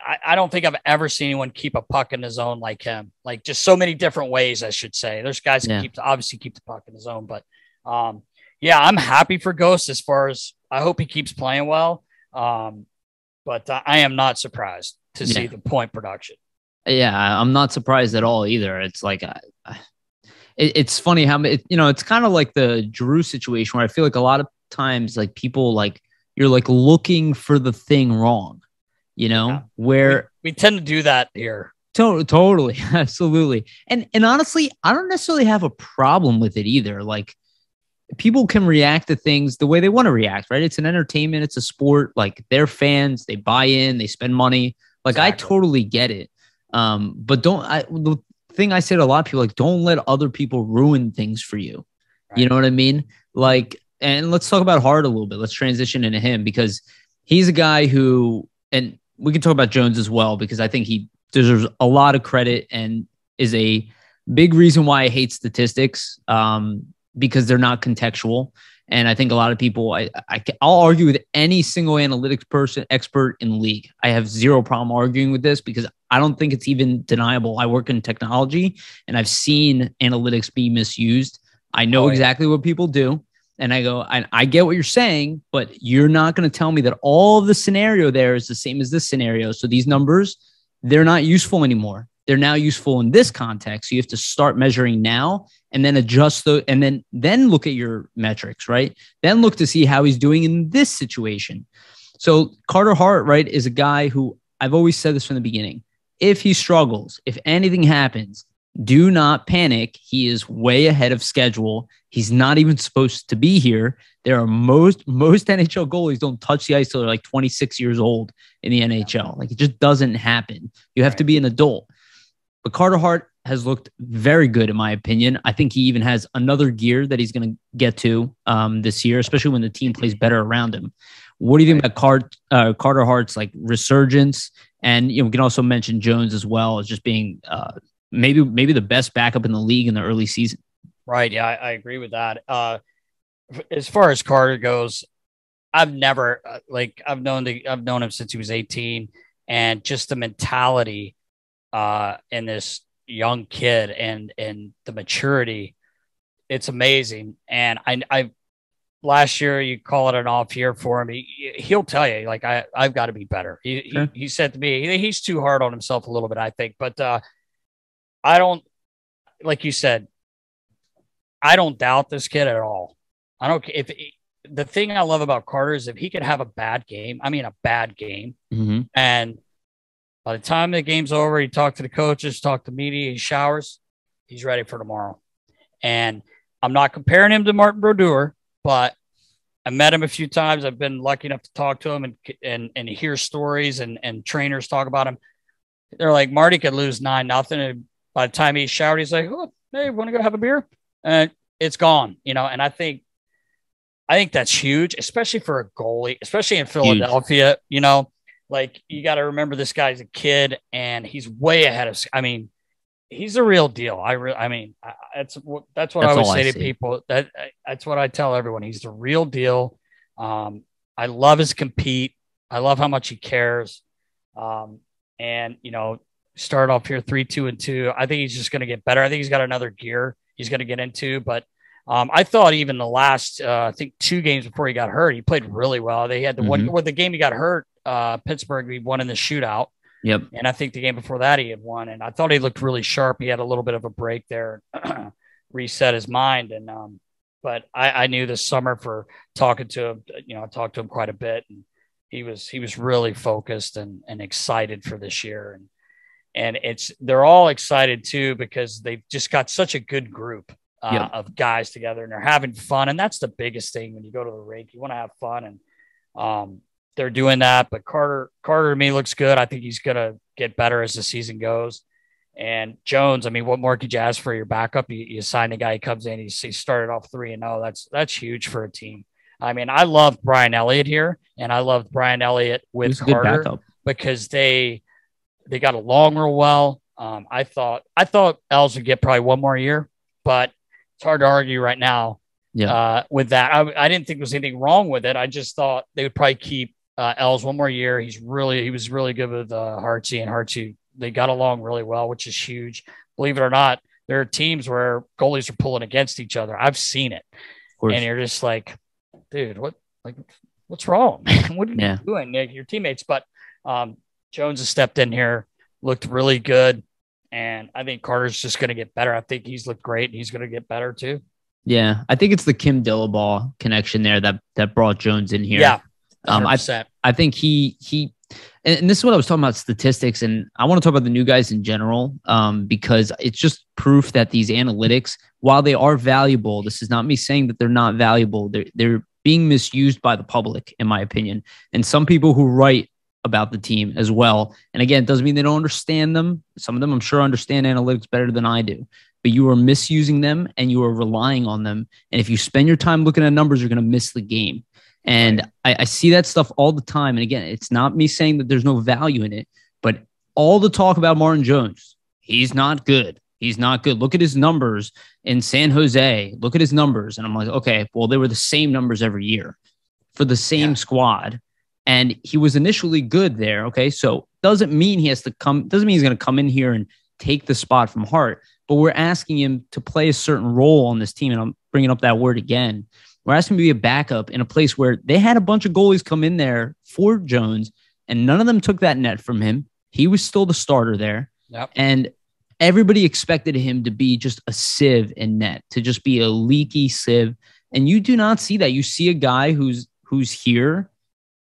I, I don't think I've ever seen anyone keep a puck in his own like him. Like just so many different ways, I should say. There's guys yeah. who keep obviously keep the puck in his own, but um, yeah, I'm happy for Ghost as far as I hope he keeps playing well. Um, but uh, I am not surprised to yeah. see the point production. Yeah, I'm not surprised at all either. It's like, I, I, it, it's funny how, it, you know, it's kind of like the Giroux situation where I feel like a lot of times, like people, like you're like looking for the thing wrong, you know, yeah. where we, we tend to do that here. To totally. Absolutely. And, and honestly, I don't necessarily have a problem with it either. Like people can react to things the way they want to react, right? It's an entertainment. It's a sport. Like they're fans, they buy in, they spend money. Like exactly. I totally get it. Um, but don't, I, the thing I say to a lot of people, like, don't let other people ruin things for you. Right. You know what I mean? Like, and let's talk about Hart a little bit. Let's transition into him because he's a guy who, and we can talk about Jones as well, because I think he deserves a lot of credit and is a big reason why I hate statistics, um, because they're not contextual. And I think a lot of people, I, I, I'll argue with any single analytics person, expert in the league. I have zero problem arguing with this because I don't think it's even deniable. I work in technology and I've seen analytics be misused. I know oh, yeah. exactly what people do. And I go, I, I get what you're saying, but you're not going to tell me that all the scenario there is the same as this scenario. So these numbers, they're not useful anymore. They're now useful in this context. So you have to start measuring now and then adjust the, and then, then look at your metrics, right? Then look to see how he's doing in this situation. So Carter Hart, right, is a guy who I've always said this from the beginning. If he struggles, if anything happens, do not panic. He is way ahead of schedule. He's not even supposed to be here. There are most, most N H L goalies don't touch the ice till they're like twenty-six years old in the N H L. Like it just doesn't happen. You have to be an adult. But Carter Hart has looked very good, in my opinion. I think he even has another gear that he's going to get to um, this year, especially when the team plays better around him. What do you think about Card, uh, Carter Hart's like resurgence? And you know, we can also mention Jones as well as just being uh, maybe maybe the best backup in the league in the early season. Right. Yeah, I, I agree with that. Uh, as far as Carter goes, I've never uh, like I've known the, I've known him since he was eighteen, and just the mentality. Uh, and this young kid and, and the maturity, it's amazing. And I, I, last year you call it an off year for him. He, he'll tell you like, I, I've got to be better. He, sure. he, he said to me, he's too hard on himself a little bit, I think, but uh, I don't, like you said, I don't doubt this kid at all. I don't, if the thing I love about Carter is if he could have a bad game, I mean, a bad game mm-hmm. and by the time the game's over, he talked to the coaches, talked to media, he showers, he's ready for tomorrow. And I'm not comparing him to Martin Brodeur, but I met him a few times. I've been lucky enough to talk to him and and, and hear stories and, and trainers talk about him. They're like, Marty could lose nine nothing. And by the time he showered, he's like, oh, hey, want to go have a beer? And it's gone, you know. And I think, I think that's huge, especially for a goalie, especially in Philadelphia, huge. You know. Like, you got to remember this guy's a kid, and he's way ahead of – I mean, he's the real deal. I re I mean, I, that's, that's what that's I would say I to people. That That's what I tell everyone. He's the real deal. Um, I love his compete. I love how much he cares. Um, and, you know, start off here three two and two. I think he's just going to get better. I think he's got another gear he's going to get into. But Um, I thought even the last, uh, I think, two games before he got hurt, he played really well. They had the mm-hmm. one, well, the game he got hurt, uh, Pittsburgh, he won in the shootout. Yep. And I think the game before that he had won. And I thought he looked really sharp. He had a little bit of a break there, reset his mind. And, um, but I, I knew this summer for talking to him, you know, I talked to him quite a bit, and he was, he was really focused and, and excited for this year. And, and it's, they're all excited too, because they've just got such a good group uh, yep. of guys together, and they're having fun. And that's the biggest thing when you go to the rink, you want to have fun. And, um, they're doing that, but Carter, Carter to me looks good. I think he's going to get better as the season goes. And Jones, I mean, what more could you ask for your backup? You, you sign a guy, he comes in, he's, he started off three and oh, that's, that's huge for a team. I mean, I love Brian Elliott here, and I love Brian Elliott with Carter because they, they got along real well. Um, I thought, I thought Els would get probably one more year, but it's hard to argue right now. Yeah. Uh, with that, I, I didn't think there was anything wrong with it. I just thought they would probably keep, Uh, Els one more year. He's really, he was really good with uh, Hartsey, and Hartsey, they got along really well, which is huge. Believe it or not, there are teams where goalies are pulling against each other. I've seen it, and you're just like, dude, what, like, what's wrong? What are yeah. you doing, Nick? Your teammates. But um, Jones has stepped in here, looked really good, and I think Carter's just going to get better. I think he's looked great, and he's going to get better too. Yeah, I think it's the Kim Dillabaugh connection there that that brought Jones in here. Yeah. Um, I, I think he, he, and this is what I was talking about statistics, and I want to talk about the new guys in general, um, because it's just proof that these analytics, while they are valuable, this is not me saying that they're not valuable. They're, they're being misused by the public, in my opinion. And some people who write about the team as well. And again, it doesn't mean they don't understand them. Some of them I'm sure understand analytics better than I do, but you are misusing them and you are relying on them. And if you spend your time looking at numbers, you're going to miss the game. And I, I see that stuff all the time. And again, it's not me saying that there's no value in it, but all the talk about Martin Jones, he's not good. He's not good. Look at his numbers in San Jose. Look at his numbers. And I'm like, okay, well, they were the same numbers every year for the same yeah. squad. And he was initially good there. Okay. So doesn't mean he has to come, doesn't mean he's going to come in here and take the spot from Hart, but we're asking him to play a certain role on this team. And I'm bringing up that word again. We're asking him to be a backup in a place where they had a bunch of goalies come in there for Jones, and none of them took that net from him. He was still the starter there. Yep. And everybody expected him to be just a sieve in net, to just be a leaky sieve. And you do not see that. You see a guy who's who's here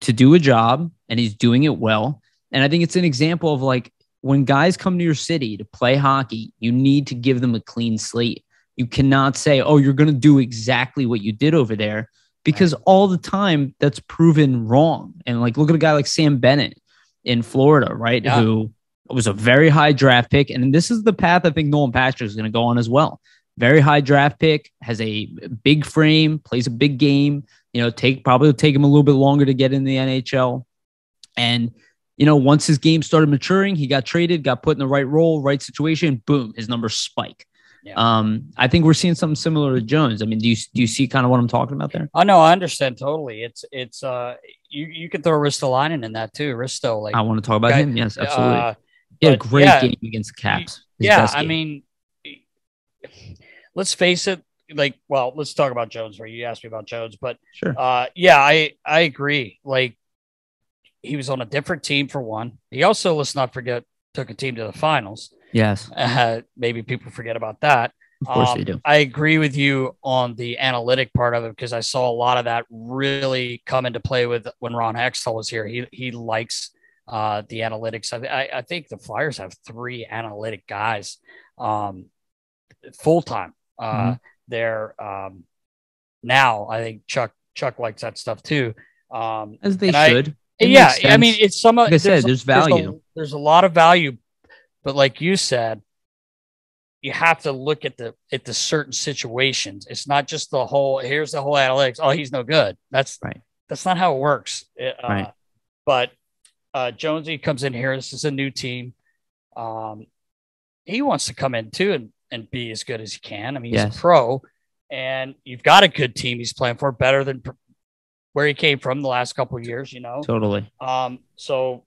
to do a job, and he's doing it well. And I think it's an example of, like, when guys come to your city to play hockey, you need to give them a clean slate. You cannot say, oh, you're going to do exactly what you did over there, because right. all the time that's proven wrong. And like, look at a guy like Sam Bennett in Florida, right? Yeah. Who was a very high draft pick. And this is the path I think Nolan Patrick is going to go on as well. Very high draft pick, has a big frame, plays a big game, you know, take probably take him a little bit longer to get in the N H L. And, you know, once his game started maturing, he got traded, got put in the right role, right situation, boom, his numbers spike. Yeah. Um, I think we're seeing something similar to Jones. I mean, do you do you see kind of what I'm talking about there? Oh no, I understand totally. It's it's uh, you you can throw Ristolainen in that too. Risto, like I want to talk about guy, him. Yes, absolutely. Uh, he had a great yeah, game against the Caps. Yeah, I mean, let's face it. Like, well, let's talk about Jones. Where you asked me about Jones, but sure. Uh, yeah, I I agree. Like, he was on a different team for one. He also, let's not forget, took a team to the finals. Yes. Uh, maybe people forget about that. Of course um, they do. I agree with you on the analytic part of it, because I saw a lot of that really come into play with when Ron Hextall was here. He he likes uh, the analytics. I, I, I think the Flyers have three analytic guys um, full-time uh, mm-hmm. there um, now. I think Chuck Chuck likes that stuff too. Um, As they should. I, yeah. I mean, it's some of like I said, there's value. There's a, there's a lot of value. But like you said, you have to look at the at the certain situations. It's not just the whole, here's the whole analytics. Oh, he's no good. That's right. That's not how it works. It, uh, right. But uh, Jonesy comes in here. This is a new team. Um, he wants to come in too and, and be as good as he can. I mean, he's yes. a pro, and you've got a good team he's playing for, better than where he came from the last couple of years, you know? Totally. Um, so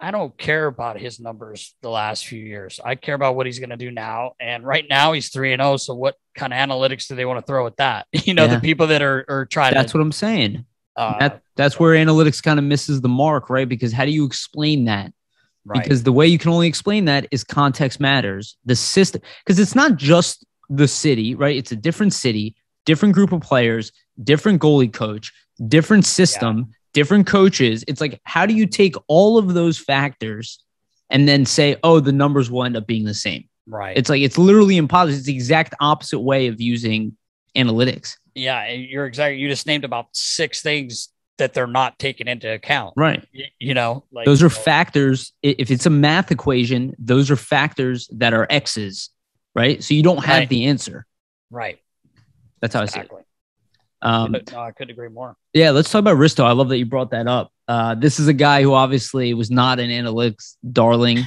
I don't care about his numbers the last few years. I care about what he's going to do now. And right now he's three and oh. So what kind of analytics do they want to throw at that? You know, yeah. the people that are, are trying that's to. That's what I'm saying. Uh, that, that's where analytics kind of misses the mark, right? Because how do you explain that? Right. Because the way you can only explain that is context matters. The system, because it's not just the city, right? It's a different city, different group of players, different goalie coach, different system, yeah. different coaches. It's like, how do you take all of those factors and then say, oh, the numbers will end up being the same? Right. It's like, it's literally impossible. It's the exact opposite way of using analytics. Yeah, you're exactly. You just named about six things that they're not taking into account. Right. You, you know, like, those are factors. If it's a math equation, those are factors that are X's, right? So you don't have right. the answer. Right. That's how exactly. I see it. Um, but, no, I couldn't agree more. Yeah. Let's talk about Risto. I love that you brought that up. Uh, this is a guy who obviously was not an analytics darling.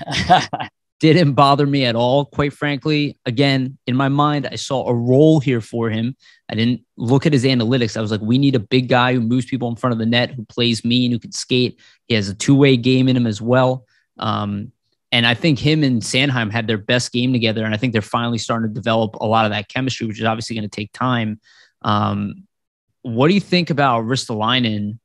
Didn't bother me at all, quite frankly. Again, in my mind, I saw a role here for him. I didn't look at his analytics. I was like, we need a big guy who moves people in front of the net, who plays mean, who can skate. He has a two-way game in him as well. Um, and I think him and Sanheim had their best game together, and I think they're finally starting to develop a lot of that chemistry, which is obviously going to take time. Um, what do you think about Ristolainen?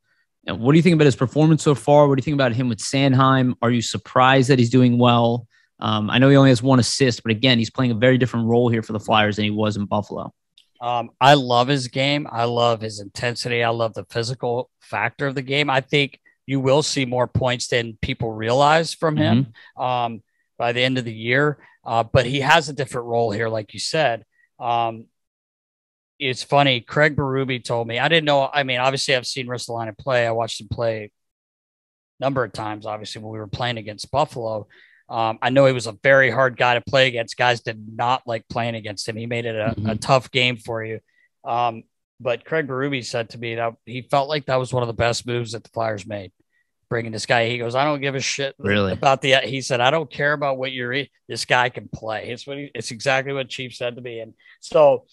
And what do you think about his performance so far? What do you think about him with Sanheim? Are you surprised that he's doing well? Um, I know he only has one assist, but again, he's playing a very different role here for the Flyers than he was in Buffalo. Um, I love his game. I love his intensity. I love the physical factor of the game. I think you will see more points than people realize from him mm-hmm. um, by the end of the year. Uh, but he has a different role here, like you said. Um, it's funny. Craig Berube told me, I didn't know. I mean, obviously I've seen Ristolainen play. I watched him play a number of times, obviously, when we were playing against Buffalo. Um, I know he was a very hard guy to play against. Guys did not like playing against him. He made it a, mm-hmm. a tough game for you. Um, but Craig Berube said to me that he felt like that was one of the best moves that the Flyers made, bringing this guy. He goes, I don't give a shit really about the, he said, I don't care about what you're eating. This guy can play. It's what he, it's exactly what Chief said to me. And so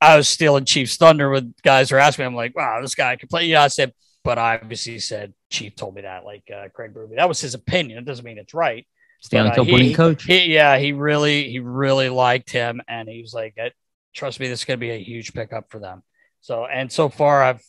I was stealing Chief's thunder with guys who are asking me, I'm like, wow, this guy can play. Yeah. I said, but I obviously said, Chief told me that, like uh, Craig Berube, that was his opinion. It doesn't mean it's right. Stanley Cup winning coach. He, yeah, he really, he really liked him, and he was like, "Trust me, this is going to be a huge pickup for them." So, and so far, I've, I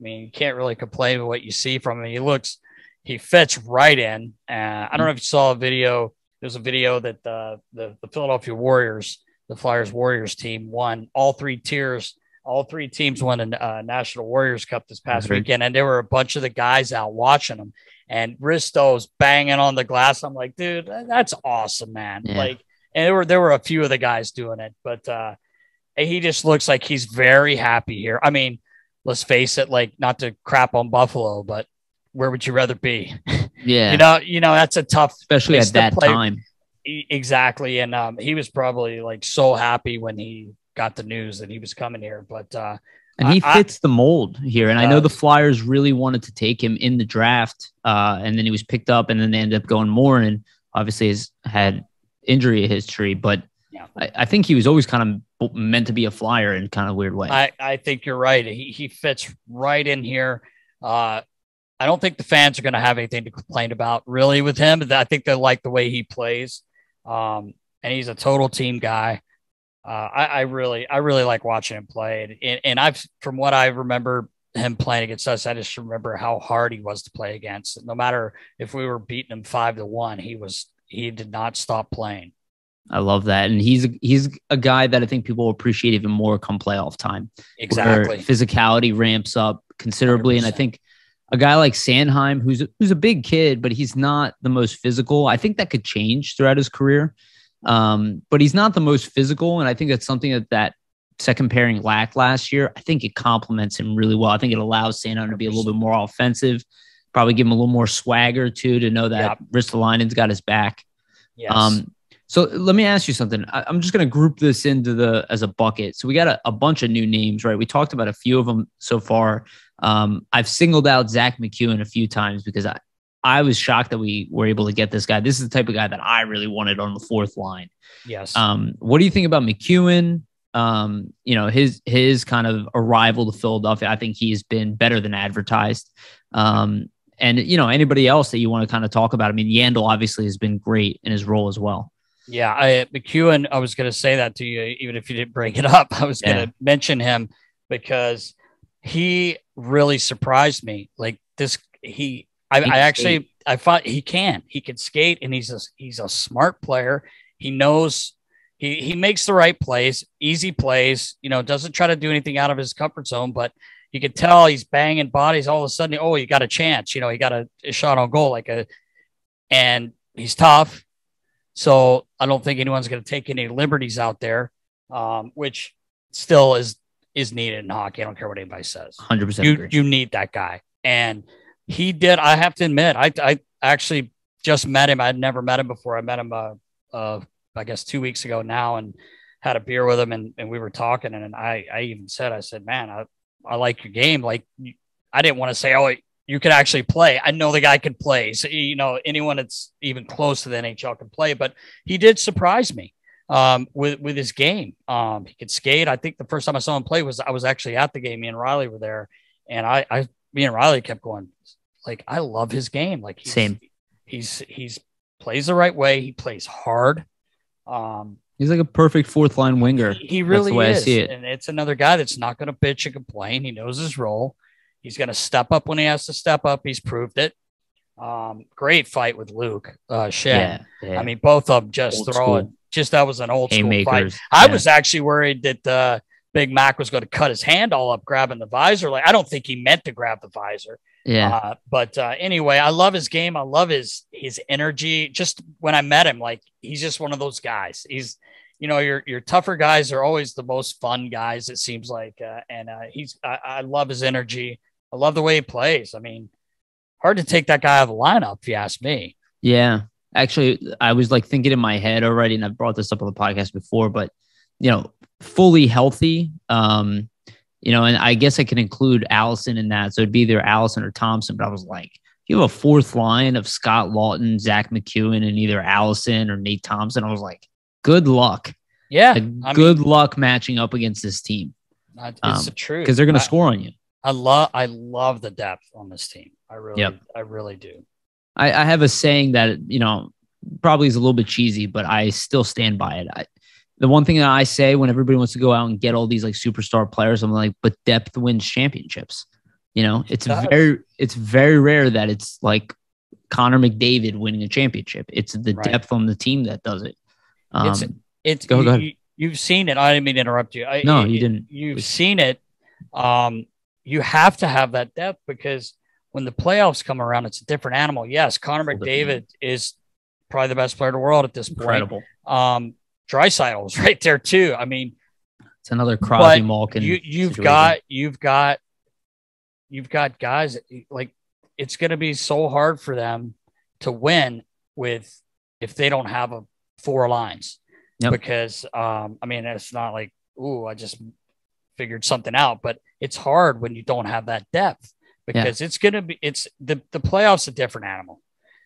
mean, you can't really complain with what you see from him. He looks, he fits right in. Uh, I don't know if you saw a video. There's a video that the, the the Philadelphia Warriors, the Flyers Warriors team, won all three tiers. All three teams won a uh, National Warriors Cup this past mm-hmm. weekend, and there were a bunch of the guys out watching them. And Risto's banging on the glass. I'm like, dude, that's awesome, man. Yeah. Like, and there were there were a few of the guys doing it, but uh, he just looks like he's very happy here. I mean, let's face it, like, not to crap on Buffalo, but where would you rather be? Yeah, you know, you know, that's a tough, especially at that time. Exactly, and um, he was probably like so happy when he got the news that he was coming here, but uh and he fits I, the mold here, and uh, I know the Flyers really wanted to take him in the draft, uh and then he was picked up, and then they ended up going more, and obviously has had injury history, but yeah. I, I think he was always kind of meant to be a Flyer in kind of weird way. I, I think you're right. He, he fits right in here. uh I don't think the fans are going to have anything to complain about really with him. I think they like the way he plays, um and he's a total team guy. Uh, I, I really, I really like watching him play, and, and and I've, from what I remember him playing against us, I just remember how hard he was to play against. No matter if we were beating him five to one, he was, he did not stop playing. I love that, and he's he's a guy that I think people will appreciate even more come playoff time. Exactly, physicality ramps up considerably, one hundred percent. And I think a guy like Sanheim, who's who's a big kid, but he's not the most physical. I think that could change throughout his career. Um, but he's not the most physical, and I think that's something that that second pairing lacked last year. I think it complements him really well. I think it allows Sanheim to be a little bit more offensive, probably give him a little more swagger too, to know that yep. Ristolainen's got his back. Yes. Um, so let me ask you something. I, I'm just going to group this into the as a bucket. So we got a, a bunch of new names, right? We talked about a few of them so far. Um, I've singled out Zach McEwen a few times because I. I was shocked that we were able to get this guy. This is the type of guy that I really wanted on the fourth line. Yes. Um, what do you think about McEwen? Um, you know, his his kind of arrival to Philadelphia, I think he's been better than advertised. Um, and, you know, anybody else that you want to kind of talk about. I mean, Yandel obviously has been great in his role as well. Yeah. I, McEwen, I was going to say that to you, even if you didn't bring it up, I was yeah. going to mention him because he really surprised me. Like this, he, I, I actually, skate. I thought he can, he can skate, and he's a, he's a smart player. He knows he, he makes the right plays, easy plays, you know, doesn't try to do anything out of his comfort zone, but you can tell he's banging bodies all of a sudden. Oh, he got a chance, you know, he got a, a shot on goal, like a, and he's tough. So I don't think anyone's going to take any liberties out there, um, which still is, is needed in hockey. I don't care what anybody says. one hundred percent you, agree. You need that guy. And he did. I have to admit, I, I actually just met him. I'd never met him before. I met him, uh, uh, I guess two weeks ago now, and had a beer with him, and, and we were talking. And, and I, I even said, I said, man, I, I like your game. Like, I didn't want to say, oh, you could actually play. I know the guy could play. So, you know, anyone that's even close to the N H L can play, but he did surprise me um, with, with his game. Um, he could skate. I think the first time I saw him play was, I was actually at the game. Me and Riley were there, and I, I me and Riley kept going, like, I love his game. Like, he's, same. He's, he's plays the right way. He plays hard. Um, He's like a perfect fourth line winger. He, he really is. I see it. And it's another guy that's not going to bitch and complain. He knows his role. He's going to step up when he has to step up. He's proved it. Um, great fight with Luke. Uh, Shen. Yeah, yeah. I mean, both of them just old throwing. School. Just that was an old Haymakers. School fight. I yeah. was actually worried that uh, Big Mac was going to cut his hand all up grabbing the visor. Like, I don't think he meant to grab the visor. Yeah. Uh, but uh, anyway, I love his game. I love his his energy. Just when I met him, like, he's just one of those guys. He's you know, your, your tougher guys are always the most fun guys, it seems like. Uh, and uh, he's, I, I love his energy. I love the way he plays. I mean, hard to take that guy out of the lineup, if you ask me. Yeah. Actually, I was like thinking in my head already, and I've brought this up on the podcast before, but, you know, fully healthy. Um, you know, and I guess I can include Allison in that. So it'd be either Allison or Thompson, but I was like, you have a fourth line of Scott Laughton, Zach McEwen, and either Allison or Nate Thompson. I was like, good luck. Yeah. Like, good mean, luck matching up against this team. It's um, the truth. Because they're going to score on you. I love I love the depth on this team. I really, yep. I really do. I, I have a saying that, you know, probably is a little bit cheesy, but I still stand by it. I, the one thing that I say when everybody wants to go out and get all these like superstar players, I'm like, but depth wins championships. You know, it's it very, it's very rare that it's like Connor McDavid winning a championship. It's the right. depth on the team that does it. Um, it's it's go, you, go ahead. You've seen it. I didn't mean to interrupt you. I, no, you, you didn't. You've Please. seen it. Um, you have to have that depth, because when the playoffs come around, it's a different animal. Yes, Connor McDavid is probably the best player in the world at this point. Incredible. Um, Dreisaitl's right there too. I mean, it's another Crosby Malkin. You, you've situation. got, you've got, you've got guys that, like, it's going to be so hard for them to win with if they don't have a four lines. Yep. Because, um, I mean, it's not like, ooh, I just figured something out, but it's hard when you don't have that depth, because yeah. it's going to be, it's the, the playoffs, a different animal.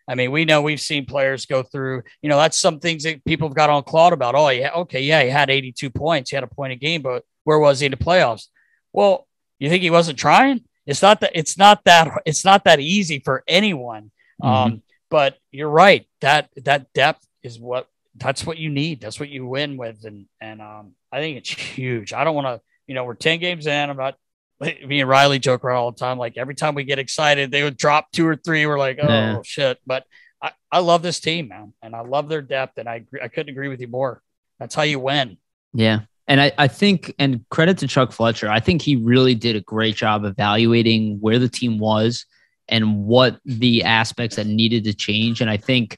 I mean, we know we've seen players go through, you know, that's some things that people have got on Claude about. Oh yeah. Okay. Yeah. He had eighty-two points. He had a point a game, but where was he in the playoffs? Well, you think he wasn't trying? It's not that, it's not that, it's not that easy for anyone. Mm-hmm. Um, but you're right. That, that depth is what, that's what you need. That's what you win with. And, and, um, I think it's huge. I don't want to, you know, we're ten games in. I'm not, me and Riley joke around all the time. Like, every time we get excited, they would drop two or three. We're like, oh yeah. shit. But I, I love this team, man. And I love their depth. And I, I couldn't agree with you more. That's how you win. Yeah. And I, I think, and credit to Chuck Fletcher, I think he really did a great job evaluating where the team was and what the aspects that needed to change. And I think,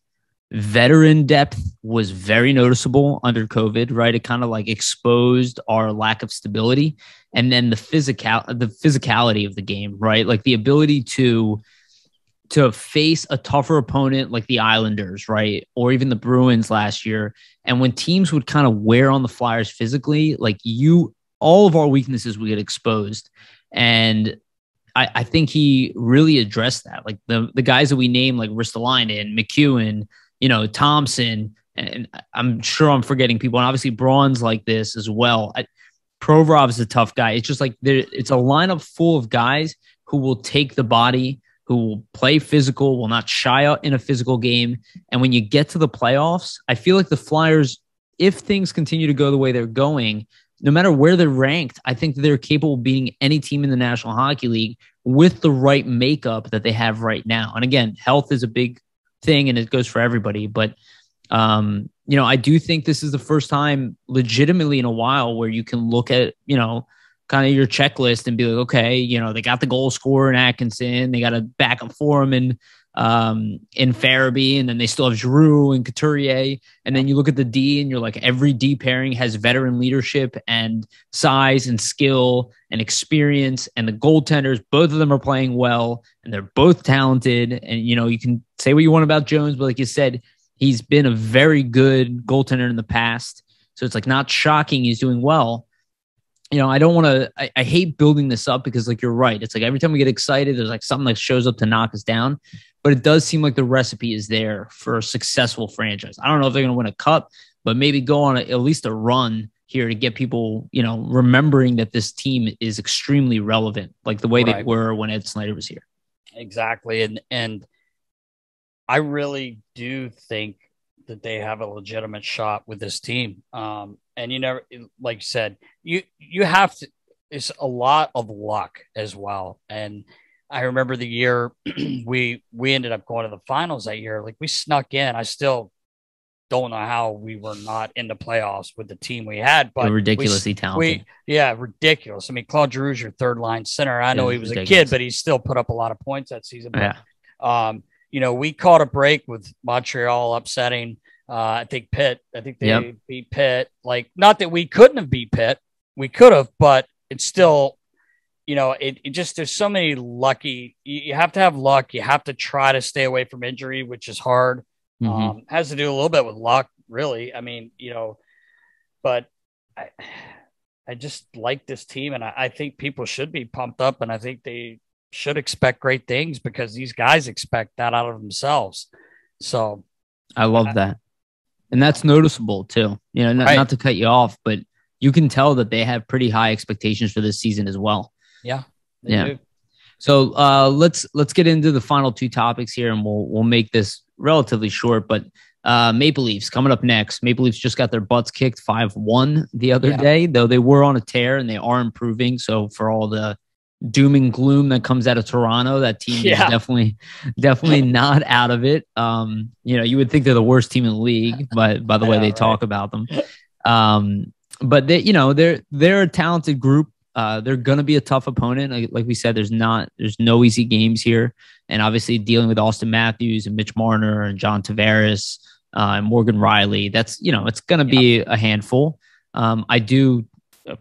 veteran depth was very noticeable under COVID, right? It kind of like exposed our lack of stability, and then the physical, the physicality of the game, right? Like the ability to, to face a tougher opponent like the Islanders, right? Or even the Bruins last year. And when teams would kind of wear on the Flyers physically, like you, all of our weaknesses would get exposed. And I, I think he really addressed that. Like the, the guys that we named, like Ristolainen, McEwen, you know, Thompson, and I'm sure I'm forgetting people. And obviously Braun's like this as well. I, Provorov's a tough guy. It's just like, there, it's a lineup full of guys who will take the body, who will play physical, will not shy out in a physical game. And when you get to the playoffs, I feel like the Flyers, if things continue to go the way they're going, no matter where they're ranked, I think they're capable of beating any team in the National Hockey League with the right makeup that they have right now. And again, health is a big thing and it goes for everybody. But, um, you know, I do think this is the first time legitimately in a while where you can look at, you know, kind of your checklist and be like, okay, you know, they got the goal scorer in Atkinson, they got a back and form in um, in Farabee, and then they still have Giroux and Couturier. And then you look at the D and you're like, every D pairing has veteran leadership and size and skill and experience, and the goaltenders, both of them are playing well and they're both talented. And, you know, you can say what you want about Jones, but like you said, he's been a very good goaltender in the past. So it's like not shocking he's doing well. You know, I don't want to, I, I hate building this up because like, you're right. It's like every time we get excited, there's like something that shows up to knock us down, but it does seem like the recipe is there for a successful franchise. I don't know if they're going to win a cup, but maybe go on a, at least a run here to get people, you know, remembering that this team is extremely relevant, like the way right. they were when Ed Snyder was here. Exactly. And, and I really do think that they have a legitimate shot with this team. Um, And you never, like you said, you you have to. It's a lot of luck as well. And I remember the year we we ended up going to the finals that year. Like we snuck in. I still don't know how we were not in the playoffs with the team we had. But We're ridiculously we, talented. We, yeah, ridiculous. I mean, Claude Giroux's your third line center. I know he was ridiculous. a kid, but he still put up a lot of points that season. But, yeah. Um, you know, we caught a break with Montreal upsetting. Uh, I think Pitt, I think they yep. beat Pitt. Like, not that we couldn't have beat Pitt. We could have, but it's still, you know, it, it just, there's so many lucky, you, you have to have luck. You have to try to stay away from injury, which is hard. Mm-hmm. Um, has to do a little bit with luck, really. I mean, you know, but I, I just like this team, and I, I think people should be pumped up, and I think they should expect great things because these guys expect that out of themselves. So I love I, that. And that's noticeable, too. You know, not, right. not to cut you off, but you can tell that they have pretty high expectations for this season as well. Yeah. Yeah. Do. So uh, let's let's get into the final two topics here, and we'll we'll make this relatively short. But uh, Maple Leafs coming up next. Maple Leafs just got their butts kicked five one the other yeah. day, though they were on a tear and they are improving. So for all the doom and gloom that comes out of Toronto, that team yeah. is definitely, definitely not out of it. Um, you know, you would think they're the worst team in the league, but by the way, yeah, they right. talk about them. Um, but they, you know, they're they're a talented group. Uh, they're going to be a tough opponent. Like, like we said, there's not there's no easy games here, and obviously dealing with Austin Matthews and Mitch Marner and John Tavares uh, and Morgan Rielly. That's you know, it's going to be yeah. a handful. Um, I do.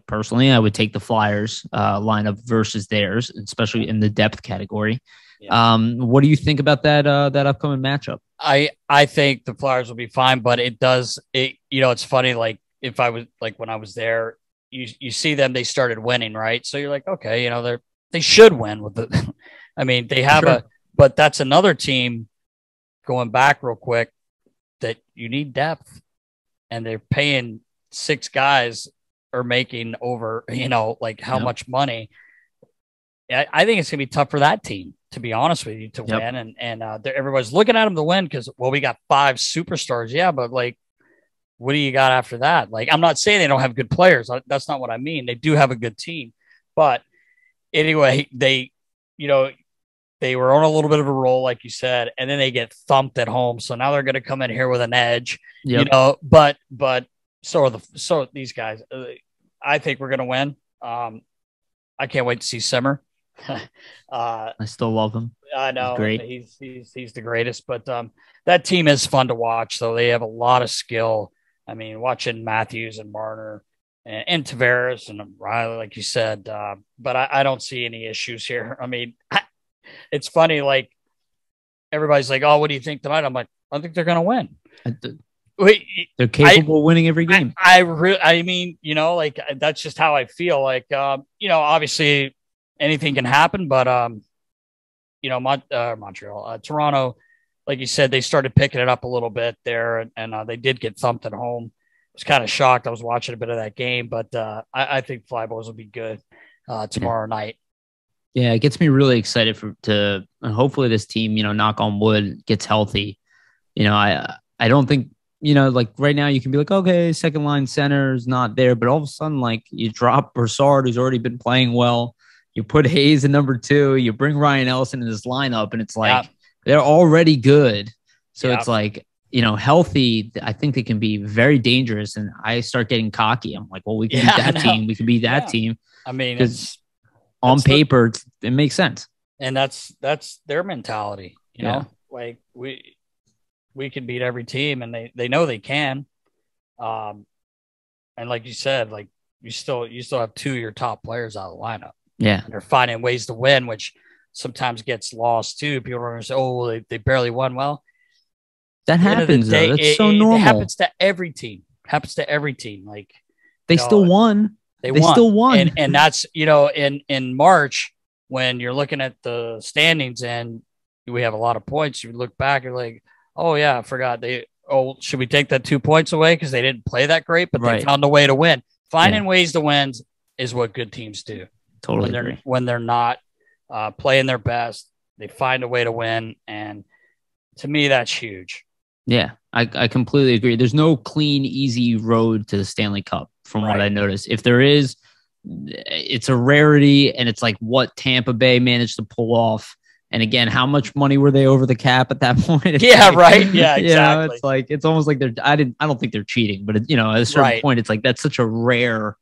Personally, I would take the Flyers uh, lineup versus theirs, especially in the depth category. Yeah. Um, what do you think about that uh, that upcoming matchup? I, I think the Flyers will be fine, but it does it. You know, it's funny. Like if I was like when I was there, you you see them, they started winning, right? So you're like, okay, you know, they they should win with the. I mean, they have sure. a, but that's another team going back real quick that you need depth, and they're paying six guys. Or making over, you know, like how yep. much money. I, I think it's going to be tough for that team, to be honest with you, to yep. win. And and uh, everybody's looking at them to win because, well, we got five superstars. Yeah, but, like, what do you got after that? Like, I'm not saying they don't have good players. That's not what I mean. They do have a good team. But anyway, they, you know, they were on a little bit of a roll, like you said, and then they get thumped at home. So now they're going to come in here with an edge, yep. you know, but, but, So are the so are these guys. I think we're gonna win. Um, I can't wait to see Simmer. uh, I still love him. I know he's great. He's, he's he's the greatest. But um, that team is fun to watch. So they have a lot of skill. I mean, watching Matthews and Marner and, and Tavares and Rielly, like you said. Uh, but I, I don't see any issues here. I mean, I, it's funny. Like everybody's like, "Oh, what do you think tonight?" I'm like, "I think they're gonna win." I th- Wait, they're capable I, of winning every game. I I, re- I mean, you know, like that's just how I feel. Like, um, you know, obviously anything can happen, but um, you know, Mont- uh, Montreal, uh, Toronto, like you said, they started picking it up a little bit there, and, and uh, they did get thumped at home. I was kind of shocked. I was watching a bit of that game, but uh, I, I think Flyboys will be good uh, tomorrow yeah. night. Yeah, it gets me really excited for to and hopefully this team, you know, knock on wood, gets healthy. You know, I I don't think, you know, like right now you can be like, okay, second line center is not there, but all of a sudden, like you drop Brassard, who's already been playing well, you put Hayes in number two, you bring Ryan Ellison in this lineup, and it's like, yep, they're already good. So yep, it's like, you know, healthy, I think they can be very dangerous. And I start getting cocky. I'm like, well, we can yeah, be that team. We can be that yeah. team. I mean, it's on that's paper, the, it makes sense. And that's, that's their mentality, you yeah. know, like we, we can beat every team, and they, they know they can. Um, and like you said, like you still, you still have two of your top players out of the lineup. Yeah. And they're finding ways to win, which sometimes gets lost too. People are going to say, oh, they, they barely won. Well, that happens, though. That's it, so it, normal. It happens to every team. Happens to every team. Like they know, still won. They, they won. still won. And, and that's, you know, in, in March, when you're looking at the standings and we have a lot of points, you look back, you're like, oh, yeah, I forgot. They Oh, should we take that two points away? Because they didn't play that great, but right. they found a way to win. Finding yeah. ways to win is what good teams do. Totally. When they're, when they're not uh, playing their best, they find a way to win. And to me, that's huge. Yeah, I, I completely agree. There's no clean, easy road to the Stanley Cup from right. what I noticed. If there is, it's a rarity, and it's like what Tampa Bay managed to pull off. And again, how much money were they over the cap at that point? It's yeah, like, right. Yeah, exactly. You know, it's like it's almost like they're I didn't I don't think they're cheating, but it, you know, at a certain right. point, it's like that's such a rare,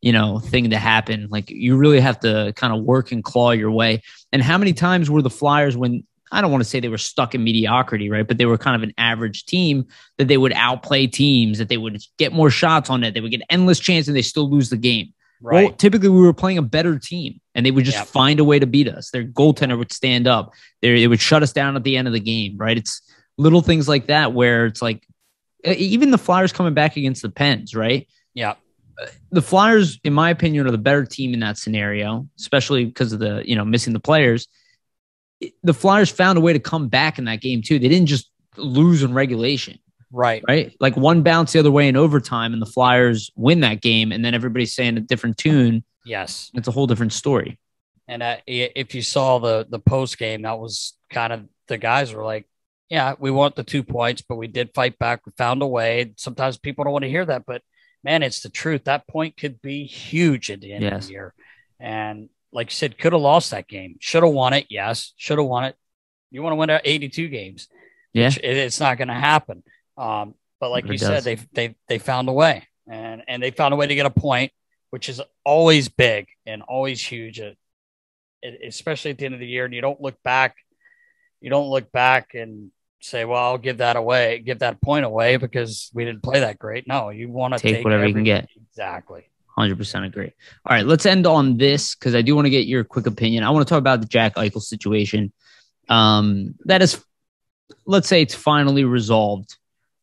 you know, thing to happen. Like you really have to kind of work and claw your way. And how many times were the Flyers when I don't want to say they were stuck in mediocrity, right? But they were kind of an average team that they would outplay teams, that they would get more shots on it. They would get endless chances and they still lose the game. Right. Well, typically we were playing a better team and they would just yep. find a way to beat us. Their goaltender would stand up. They, they would shut us down at the end of the game, right? It's little things like that where it's like, even the Flyers coming back against the Pens, right? Yeah. The Flyers, in my opinion, are the better team in that scenario, especially because of the, you know, missing the players. The Flyers found a way to come back in that game too. They didn't just lose in regulation. Right. Right. Like one bounce the other way in overtime and the Flyers win that game. And then everybody's saying a different tune. Yes. It's a whole different story. And uh, if you saw the, the post game, that was kind of the guys were like, yeah, we want the two points, but we did fight back. We found a way. Sometimes people don't want to hear that, but man, it's the truth. That point could be huge at the end yes. of the year. And like you said, could have lost that game. Should have won it. Yes. Should have won it. You want to win eighty-two games. Yeah. It, it's not going to happen. Um, but like you said, they, they, they found a way and, and they found a way to get a point, which is always big and always huge, uh, especially at the end of the year. And you don't look back, you don't look back and say, well, I'll give that away, give that point away because we didn't play that great. No, you want to take, take whatever you can get. Exactly. one hundred percent agree. All right, let's end on this because I do want to get your quick opinion. I want to talk about the Jack Eichel situation. Um, that is, let's say it's finally resolved.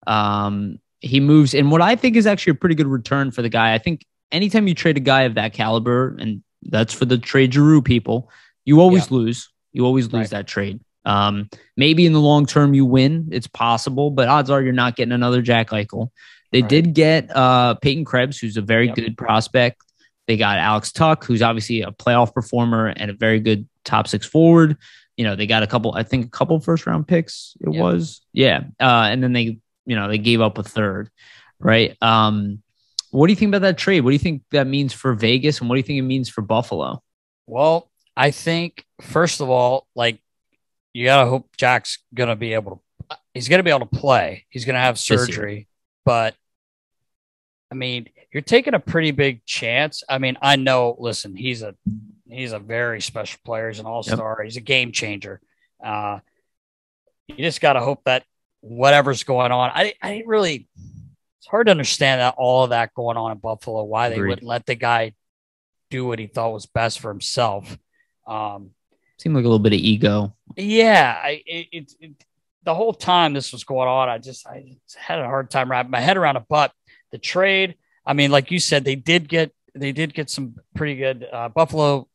Um, he moves in what I think is actually a pretty good return for the guy. I think anytime you trade a guy of that caliber, and that's for the trade Giroux people, you always yeah. lose. You always lose right. that trade. Um, maybe in the long term you win. It's possible, but odds are you're not getting another Jack Eichel. They right. did get uh, Peyton Krebs, who's a very yep. good prospect. They got Alex Tuck, who's obviously a playoff performer and a very good top six forward. You know, they got a couple, I think a couple first round picks it yep. was. Yeah. Uh, and then they, you know, they gave up a third, right? Um, what do you think about that trade? What do you think that means for Vegas? And what do you think it means for Buffalo? Well, I think, first of all, like you got to hope Jack's going to be able to, he's going to be able to play. He's going to have surgery, but I mean, you're taking a pretty big chance. I mean, I know, listen, he's a, he's a very special player. He's an all-star. Yep. He's a game changer. Uh, you just got to hope that whatever's going on. I, I didn't really, it's hard to understand that all of that going on in Buffalo, why they Agreed. wouldn't let the guy do what he thought was best for himself. Um, seemed like a little bit of ego. Yeah. I, it, it, it, the whole time this was going on, I just, I just had a hard time wrapping my head around it, but the trade, I mean, like you said, they did get they did get some pretty good uh, Buffalo.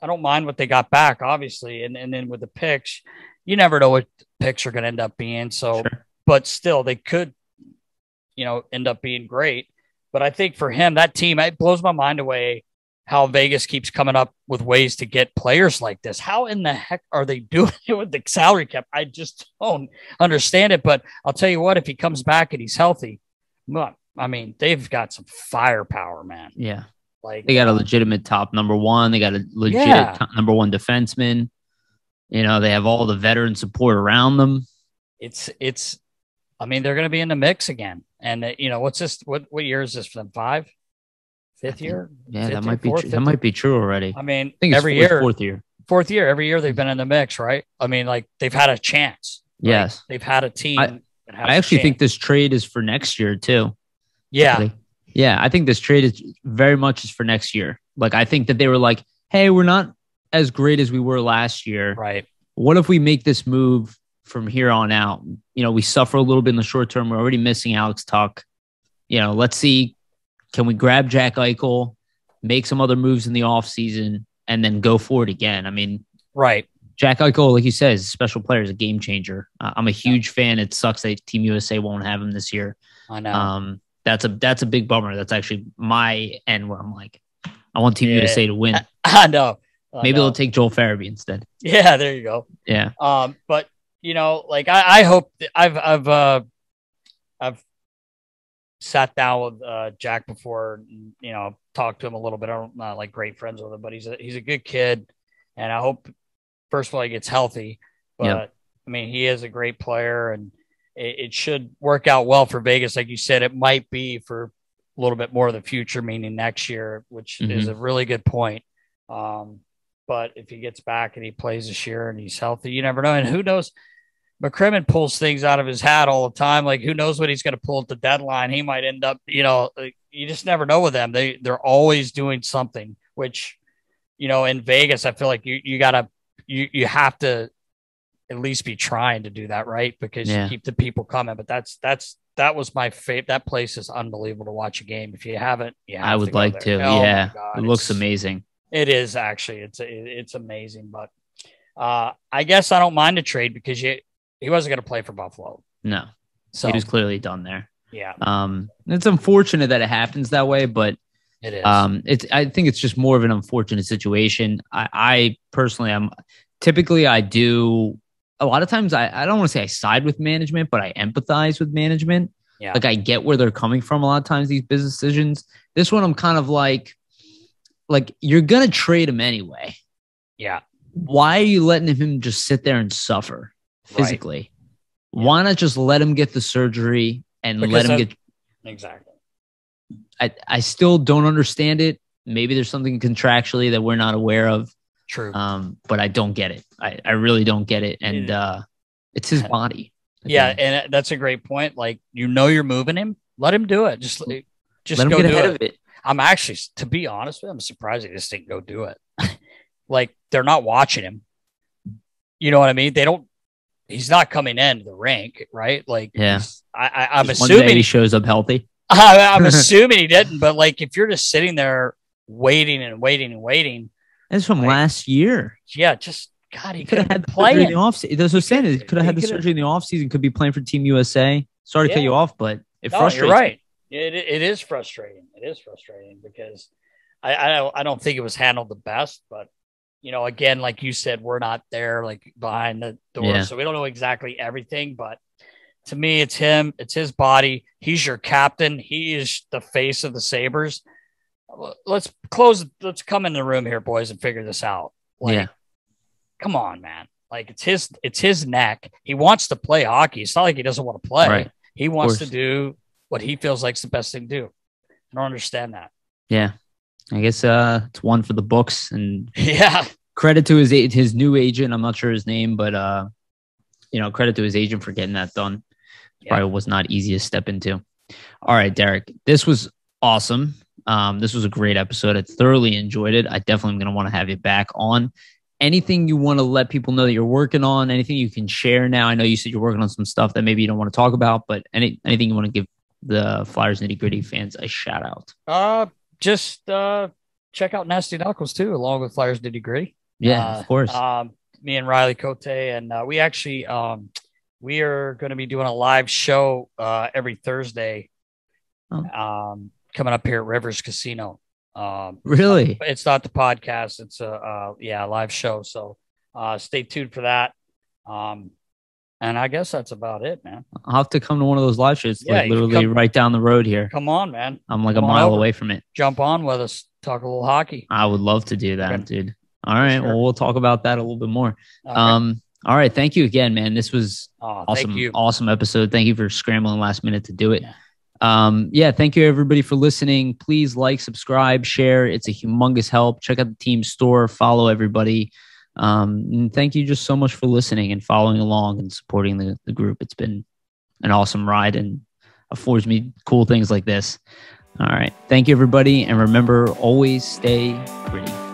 I don't mind what they got back, obviously, and and then with the picks, you never know what picks are going to end up being. So, sure. but still, they could, you know, end up being great. But I think for him, that team, it blows my mind away how Vegas keeps coming up with ways to get players like this. How in the heck are they doing it with the salary cap? I just don't understand it. But I'll tell you what, if he comes back and he's healthy, I mean, they've got some firepower, man. Yeah. Like they got a legitimate top number one. They got a legit yeah. top number one defenseman. You know, they have all the veteran support around them. It's, it's, I mean, they're going to be in the mix again. And uh, you know, what's this, what, what year is this for them? Five? Fifth year? Yeah, fifth that might be true. That might be true already. I mean, I think every fourth, year, fourth year, fourth year, every year they've been in the mix, right? I mean, like they've had a chance. Right? Yes, they've had a team. I, I actually think this trade is for next year too. Yeah, like, yeah, I think this trade is very much is for next year. Like, I think that they were like, "Hey, we're not as great as we were last year, right? What if we make this move from here on out? You know, we suffer a little bit in the short term. We're already missing Alex Tuck. You know, let's see." Can we grab Jack Eichel, make some other moves in the offseason, and then go for it again? I mean, right. Jack Eichel, like you said, is a special player, is a game changer. Uh, I'm a huge yeah. fan. It sucks that Team U S A won't have him this year. I know. Um, that's a that's a big bummer. That's actually my end where I'm like, I want Team yeah. U S A to win. I know. I Maybe know. They'll take Joel Farabee instead. Yeah, there you go. Yeah. Um, but you know, like I, I hope that I've I've uh, I've. sat down with uh, Jack before, you know, talked to him a little bit. I'm not like great friends with him, but he's a, he's a good kid. And I hope, first of all, he gets healthy. But, yep. I mean, he is a great player, and it, it should work out well for Vegas. Like you said, it might be for a little bit more of the future, meaning next year, which mm-hmm. is a really good point. Um, but if he gets back and he plays this year and he's healthy, you never know. And who knows? McCrimmon pulls things out of his hat all the time. Like, who knows what he's going to pull at the deadline? He might end up, you know, you just never know with them. They, they're always doing something, which, you know, in Vegas, I feel like you, you gotta, you, you have to at least be trying to do that. Right. Because yeah. you keep the people coming, but that's, that's, that was my favorite. That place is unbelievable to watch a game. If you haven't, yeah, have I would to like there. to. Oh, yeah. It looks it's, amazing. It is actually, it's, it's amazing, but uh, I guess I don't mind a trade because you, he wasn't going to play for Buffalo. No. So he was clearly done there. Yeah. Um, it's unfortunate that it happens that way, but it is. Um, it's, I think it's just more of an unfortunate situation. I, I personally, I'm typically, I do a lot of times. I, I don't want to say I side with management, but I empathize with management. Yeah. Like I get where they're coming from. A lot of times these business decisions, this one, I'm kind of like, like you're going to trade him anyway. Yeah. Why are you letting him just sit there and suffer? Physically, right. Why not just let him get the surgery and because let him of, get exactly? I, I still don't understand it. Maybe there's something contractually that we're not aware of. True, um, but I don't get it. I, I really don't get it, and uh, it's his body. I yeah, think. And that's a great point. Like you know, you're moving him. Let him do it. Just just let him go get do ahead it. Of it. I'm actually, to be honest with you, I'm surprised they just didn't go do it. Like they're not watching him. You know what I mean? They don't. He's not coming in the rink, right? Like, yeah, I, I, I'm just assuming he shows up healthy. I, I'm assuming he didn't, but like, if you're just sitting there waiting and waiting and waiting, that's from like, last year. Yeah, just God, he, he could have had playing in the offseason. That's what I'm saying. He could have had the surgery in the offseason. Could be playing for Team U S A. Sorry yeah. to cut you off, but it no, frustrates. You're right. It it is frustrating. It is frustrating because I I don't, I don't think it was handled the best, but. You know, again, like you said, we're not there, like behind the door, yeah. so we don't know exactly everything. But to me, it's him, it's his body. He's your captain. He is the face of the Sabres. Let's close. Let's come in the room here, boys, and figure this out. Like, yeah. come on, man. Like it's his, it's his neck. He wants to play hockey. It's not like he doesn't want to play. Right. He wants to do what he feels like is the best thing to do. I don't understand that. Yeah. I guess uh, it's one for the books and yeah. credit to his his new agent. I'm not sure his name, but uh, you know, credit to his agent for getting that done. Yeah. Probably was not easy to step into. All right, Derek, this was awesome. Um, this was a great episode. I thoroughly enjoyed it. I definitely am going to want to have you back on. Anything you want to let people know that you're working on? Anything you can share now? I know you said you're working on some stuff that maybe you don't want to talk about, but any anything you want to give the Flyers Nitty Gritty fans a shout out? Uh. Just uh, check out Nasty Knuckles, too, along with Flyers Nitty Gritty. Yeah, uh, of course. Um, me and Riley Cote, and uh, we actually um, we are going to be doing a live show uh, every Thursday oh. um, coming up here at Rivers Casino. Um, really? It's not the podcast. It's a, uh, yeah, live show. So uh, stay tuned for that. Um, and I guess that's about it, man. I'll have to come to one of those live shows. Yeah, like, literally come, right down the road here. Come on, man. I'm like come a mile over. away from it. Jump on with us. Talk a little hockey. I would love to do that, okay. dude. All right. Sure. Well, we'll talk about that a little bit more. Okay. Um, all right. Thank you again, man. This was oh, awesome. Awesome episode. Thank you for scrambling last minute to do it. Yeah. Um, yeah. Thank you everybody for listening. Please like, subscribe, share. It's a humongous help. Check out the team store, follow everybody. Um, and thank you just so much for listening and following along and supporting the, the group. It's been an awesome ride and affords me cool things like this. All right. Thank you everybody. And remember, always stay gritty.